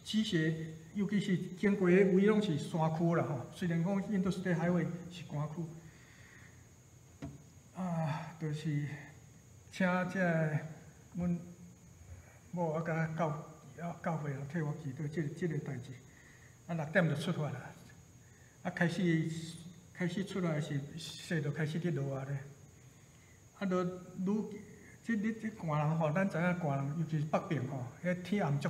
积雪，尤其是经过个位拢是山区啦吼。虽然讲 interstate highway 是山区，啊，就是请这阮某啊甲教会啊，替我祈祷这个代志，啊6点就出发啦，啊开始出来是雪就开始滴落啊咧，啊落愈这寒人吼，咱知影寒人尤其是北边吼，迄天暗足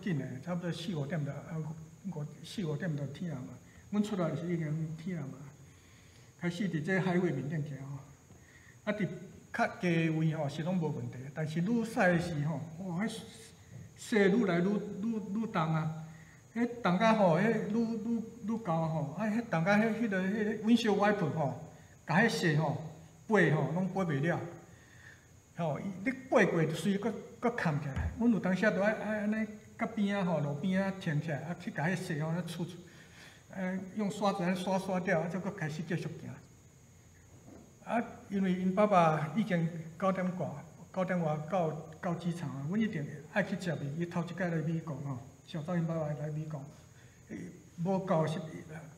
紧诶，差不多4-5点就4-5点就天暗啊，阮出来是已经天暗啊，开始伫这海外面顶行吼，啊伫较低位吼是拢无问题，但是愈晒时吼，哇迄。 雪愈来愈重啊！迄重甲吼，迄愈厚吼，啊！迄重甲迄个 windshield wiper 吼，甲迄雪吼飞吼，拢飞袂了。吼，你飞过水，搁扛起来。阮有当时都爱安尼，甲边啊吼，路边啊停起来，啊去甲迄雪吼，咱出，用刷子刷掉，啊，再搁开始继续行。啊，因为因爸爸已经9点外到机场啊，阮一定爱去接伊。伊头一届来美国吼，想到因爸爸来美国，无到是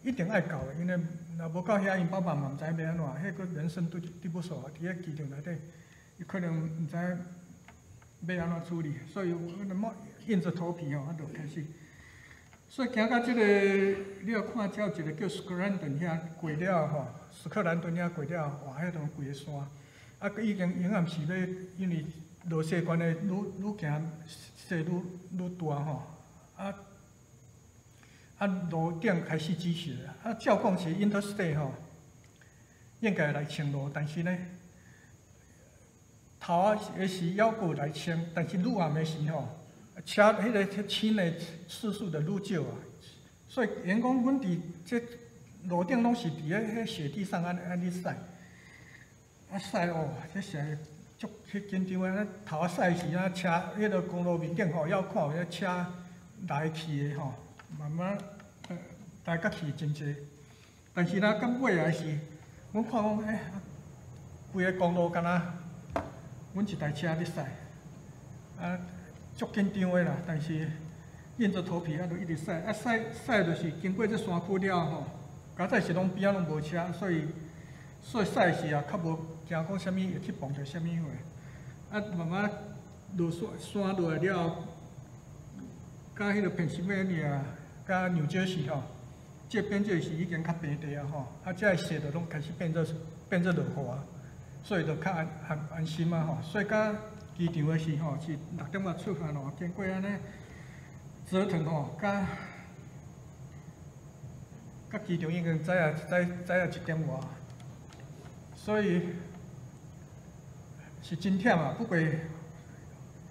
一定爱到的，因为若无到遐，因爸爸嘛毋知要安怎，迄个人生对不熟啊。伫迄机场内底，伊可能毋知要安怎处理，所以我硬着头皮吼，我就开始。所以行到这个，你要看到一个叫斯克兰顿遐过了吼，斯克兰顿遐过了，哇，迄种规个山。 啊，已经永暗是要，因为落雪关系，愈行雪愈大吼。啊，路顶开始积雪啊。啊，照讲是 interstate 吼，应该来穿路，但是呢，头啊也是要过来穿，但是愈暗的时候，车迄个穿的次数就愈少啊。所以，因讲阮伫这路顶拢是伫迄雪地上安尼晒。 啊晒哦，这是足紧张啊！头啊晒时啊，车迄个公路面顶吼，要看有迄车来去的吼，慢慢来甲去真济。但是咱到尾也是，阮阮看讲，哎，规个公路敢若阮一台车咧驶，啊，足紧张诶啦，但是硬着头皮啊，就一直驶，啊驶就是经过这山区了吼，加在是拢边仔拢无车，所以驶时啊，较无惊讲啥物会去碰着啥物话，啊慢慢落山落来了，甲迄个平时咩尔啊，甲牛角石吼。 这边就是已经较平地啊吼，啊，这雪就拢开始变做落雨啊，所以就较安心啊吼。所以到机场的时候是6点外出发咯，经过安尼折腾吼，到机场已经早啊1点外，所以是真忝啊。不过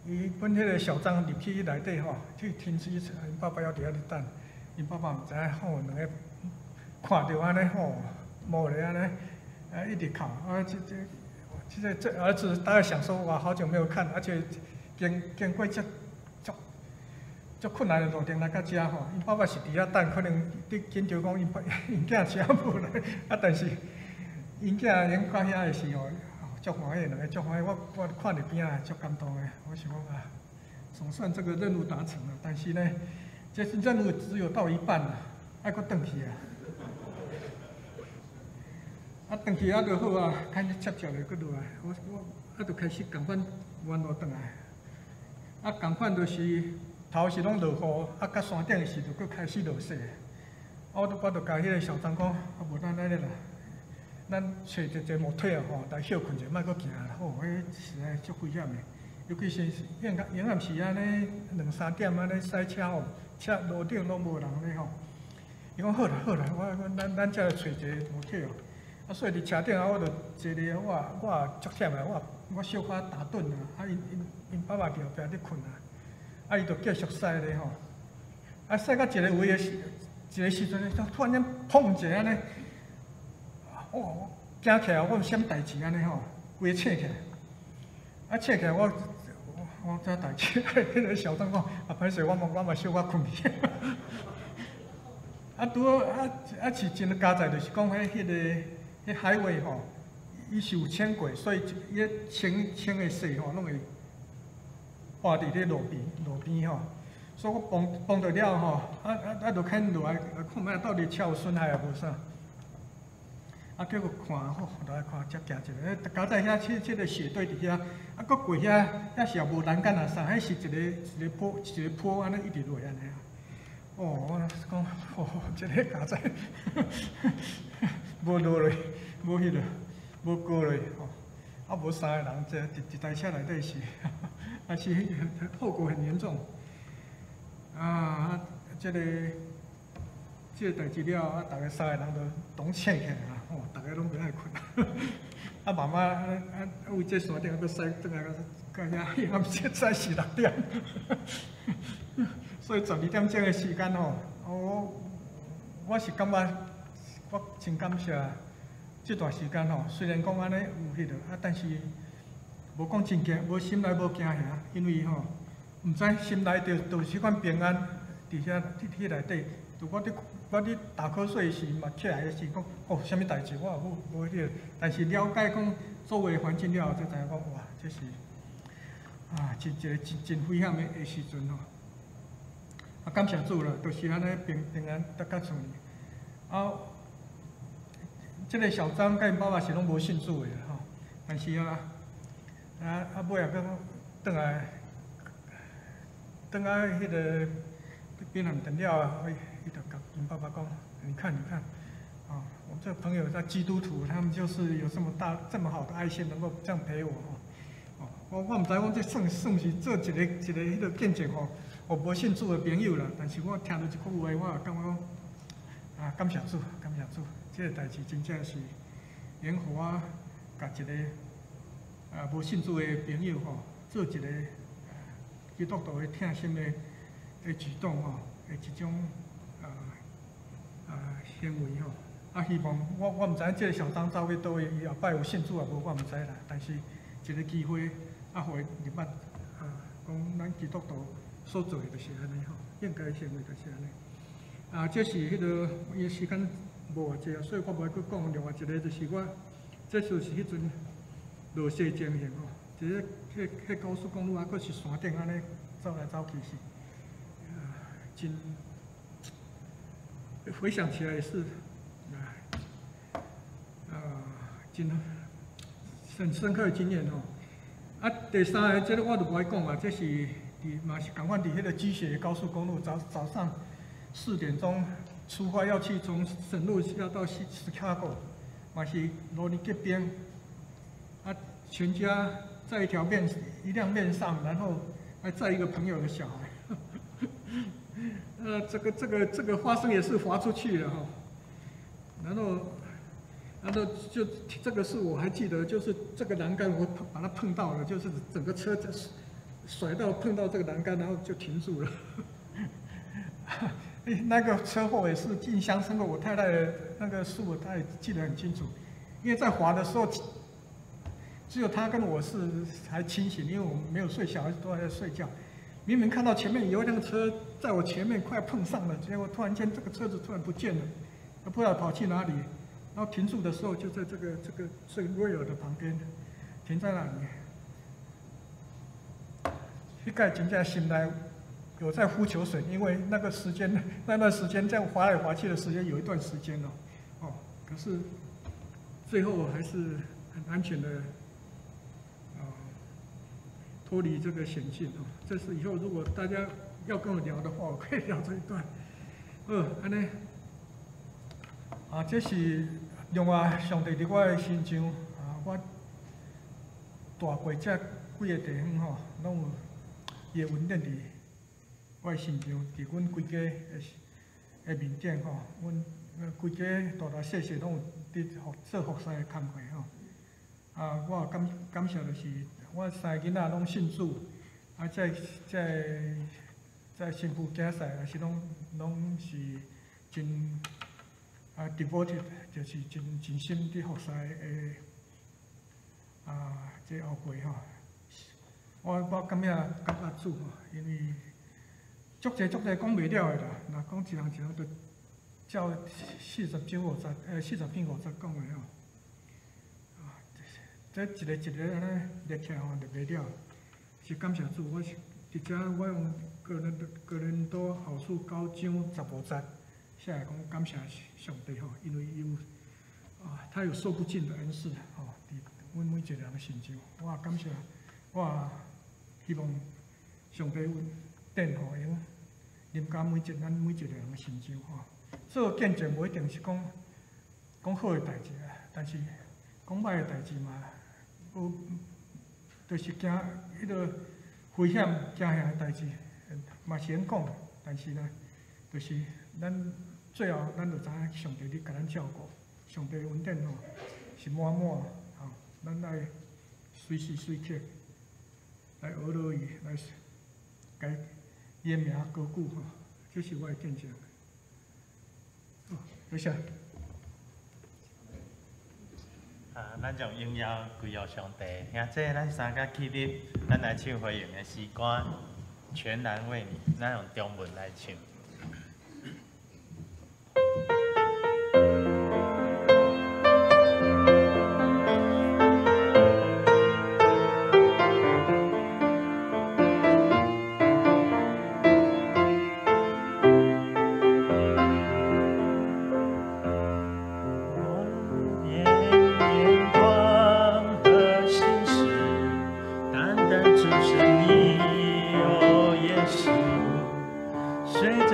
伊本迄个小张入去内底吼，去停车，因爸爸还伫遐咧等。 因爸爸毋知影吼，两个看到安尼吼，摸咧安尼，啊一直哭。啊，这儿子大概想说，哇，好久没有看，而且经过这困难的路程来到遮吼，因爸爸是伫遐等，可能伫紧张讲因囝车无来，啊，但是因囝因到遐的时候，足欢喜，两个足欢喜。我看着边啊，足感动的。我想讲啊，总算这个任务达成了，但是呢。 这是任务只有到一半啦，还搁转去啊！啊，转去啊就好啊，开始接下来搁落来，我就开始赶快弯路转来。啊，赶快就是头是拢落雨，啊，到山顶时就搁开始落雪。啊，我就甲迄个小张讲，啊，无咱安尼啦，咱找一个木梯啊吼，来休困者，莫搁行啦，吼，迄实在足危险的。尤其是夜暗时安尼2、3点安尼塞车哦。 车路顶拢无人咧吼，伊讲好啦，咱才来找一个模特哦。啊，所以伫车顶啊，我着坐咧，我足忝啊，我小可打盹啊，啊因爸爸伫后壁咧困啊，啊伊着继续驶咧吼。啊，驶到一个位个一个时阵，突然间砰一下安尼，哦，惊起来，我有啥物代志安尼吼，规个醒起来，啊醒起来我。 我遮代志，迄个小张讲，啊，歹势，我嘛小可困去。啊，拄好啊是真个加载，就是讲迄海位吼，伊是有穿过，所以伊穿个水吼，拢会挂伫咧路边吼。所以我碰到了吼，啊，就牵落来看觅到底车有损害啊无啥。啊，叫我看吼，来看才行一个，加载遐这个雪堆伫遐。 啊，搁过遐是也无栏杆啊，啥，迄是一个坡安尼一直落安尼啊。哦，我讲，哦，这个加载，无落来，无迄落，无过来吼。啊，无三个人，这一台车内底是，啊是后果很严重。啊，这个代志了，啊，大概三个人都拢醒起来啊，哦，大家拢不爱困。啊，慢慢啊，为这山顶要驶转来到遐暗时4、6点，所以12点钟的时间吼，我是感觉我真感谢这段时间吼。虽然讲安尼有迄落，啊，但是无讲真惊，无心内无惊遐，因为吼，毋知心内就是款平安伫遐伫内底。如果我伫打瞌睡时嘛起来时讲，哦，啥物代志我也无迄个，但是了解讲周围环境了后，才知影讲哇，这是啊，真危险的时阵吼。啊，感谢主了，就是安尼平安得到厝里。啊，这个小张甲因爸爸是拢无信主的吼，但是啊尾啊，讲转来迄个边南等了啊。 跟爸爸讲，你看，啊，我这朋友在基督徒，他们就是有这么好的爱心，能够这样陪我哦。我唔知我这算是做一个迄个见证吼，我无信主的朋友啦，但是我听到一句话，我也感觉讲啊，感谢主，这个代志真正是能予我甲一个啊无信主的朋友吼，做一个基督徒的贴心的举动吼，的一种。 行为吼，啊，希望我毋知即个小张走去倒位，伊后摆有信主啊无，我毋知啦。但是一个机会，啊，互伊入捌，啊，讲咱基督徒所做诶就是安尼吼，应该行为就是安尼。啊，这是迄、那个，因为时间無偌濟啊，所以我無愛去講。另外一個就是我，這就是迄陣落雪情形哦，即個迄高速公路啊，佫是山頂安尼走來走去是，真回想起來也是，真很深刻的經驗哦。啊，第三個即個我就無愛講啊，這是嘛是同款佇迄個積雪的高速公路，早上4點鐘。 出发要去从省路要到Chicago， 嘛是罗尼街边，啊，全家在一条面一辆面上，然后还载一个朋友的小孩，这个花生也是滑出去了哈、哦，然后就这个是我还记得，就是这个栏杆我把它碰到了，就是整个车子甩到碰到这个栏杆，然后就停住了。那个车祸也是印象深刻，我太太的那个事我太记得很清楚，因为在滑的时候，只有她跟我是还清醒，因为我们没有睡，小孩子都还在睡觉。明明看到前面有一辆车在我前面快碰上了，结果突然间这个车子突然不见了，不知道跑去哪里，然后停住的时候就在这个rail的旁边，停在那里。那个真正心内。 有在呼求神，因为那个时间那段时间这样滑来滑去的时间有一段时间哦，可是最后还是很安全的，脱离这个险境哦。这是以后如果大家要跟我聊的话，我可以聊这一段。安尼，啊，这是另外上帝伫我的心上啊，我大过这几个地方吼，拢有伊的稳定伫。 我身上，伫阮规家诶面顶吼，阮规家大大细细拢有伫做服侍诶工课吼。啊，我感谢就是，我三个囡仔拢信主，啊，在新妇囝婿也是拢是真啊 devoted， 就是真心伫服侍诶啊，即后辈吼。我感谢主吼，因为。 足侪讲袂了诶啦，若讲一人一人，着照40篇50讲诶吼。啊，这一个安尼列起来吼，就袂了。是感谢主，我是直接我用哥林多后书9章15节下来讲感谢上帝吼，因为伊有啊，他有说不尽的恩赐吼，伫阮每一个人诶身上，我也感谢，我也希望上帝阮。 电互用，人家每一个人的成就吼，做见证无一定是讲好诶代志啊，但是讲歹诶代志嘛，有就是惊迄个危险、惊遐代志，嘛是能讲，但是呢，就是咱最后咱就知影上帝咧甲咱照顾，上帝恩典吼是满满吼，咱来随时随刻来学落去，来改。 伊个名高久吼，这是我的见证。有啥？啊，咱将荣耀归于上帝。兄弟，咱三个起立，咱来唱回应的诗歌，全然为你。咱用中文来唱。 随着。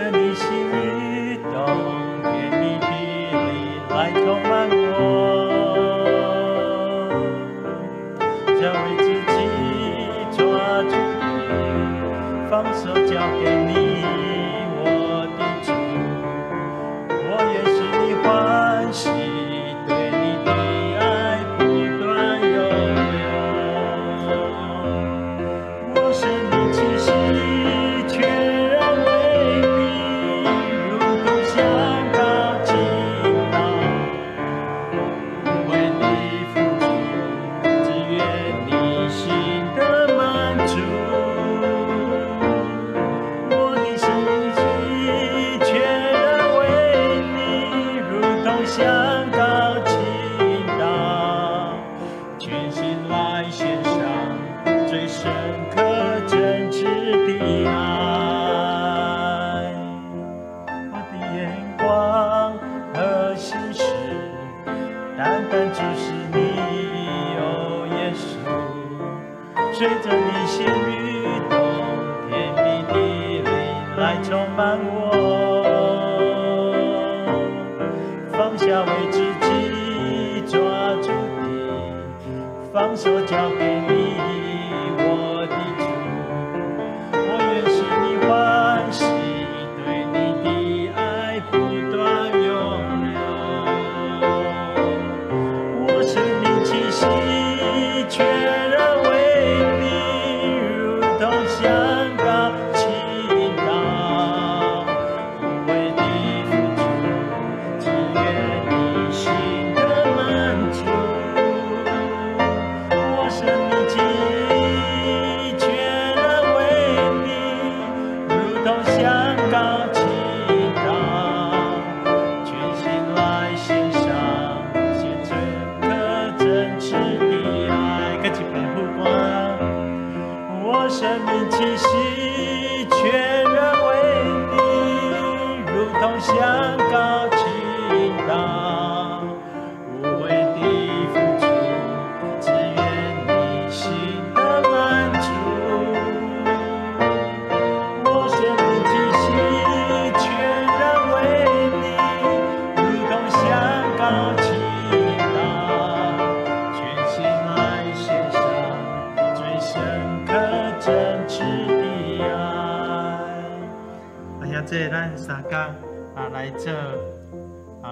随着你心律动，甜蜜的未来充满我。放下为自己抓住你，放手交给你，我的主。我愿使你欢喜，对你的爱不断涌流。我生命气息全。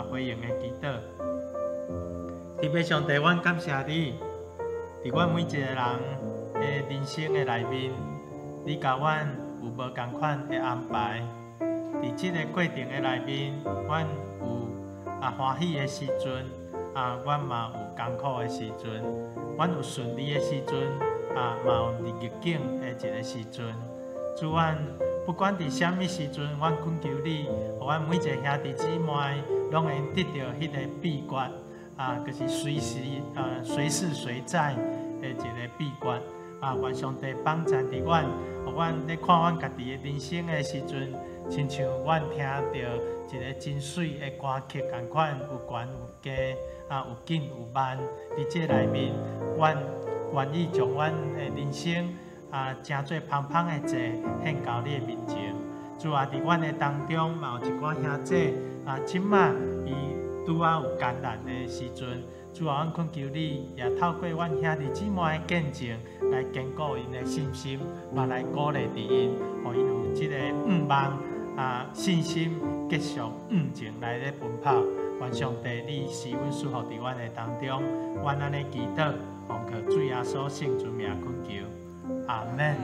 回应的祈祷，特别上帝，我感谢你，伫我每一个人的人生的内面，你甲我有无同款的安排？伫这个过程的内面，我有欢喜的时阵，我嘛有艰苦的时阵，我有顺利的时阵，嘛有逆境的一个时阵。主啊，不管伫啥物时阵，我恳求你，互我每一个兄弟姊妹。 拢会得到迄个秘诀，就是随时随在的一个秘诀。愿上帝帮助伫阮，互阮咧看阮家己的人生的时阵，亲像阮听到一个真水的歌曲同款，有悬有低，有紧有慢。伫这内面，阮愿意将阮的人生真做芳芳的坐献到你的面前。主啊，伫阮的当中，嘛有一寡兄弟。 即卖伊拄啊有艰难的时阵，主啊，阮恳求你也透过阮兄弟姊妹的见证来坚固因的信心，嘛来鼓励伫因，互因有即个望信心继续前来咧奔跑。愿上帝你使阮舒服伫阮的当中，阮安尼祈祷，奉靠主耶稣圣主名恳求，阿门。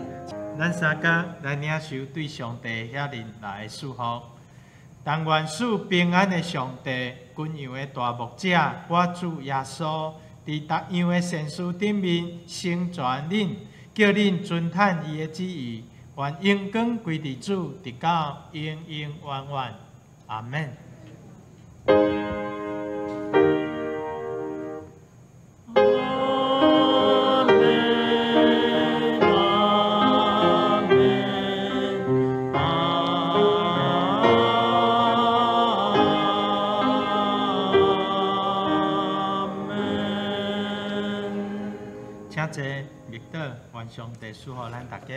咱三家来领受对上帝遐灵来的祝福。 但愿赐平安的上帝，君羊的大牧者，我主耶稣，在各样的善事顶面成全恁，叫恁遵探伊的旨意，愿荣光归于主，直到永永远远。阿门。 上帝祝福咱大家。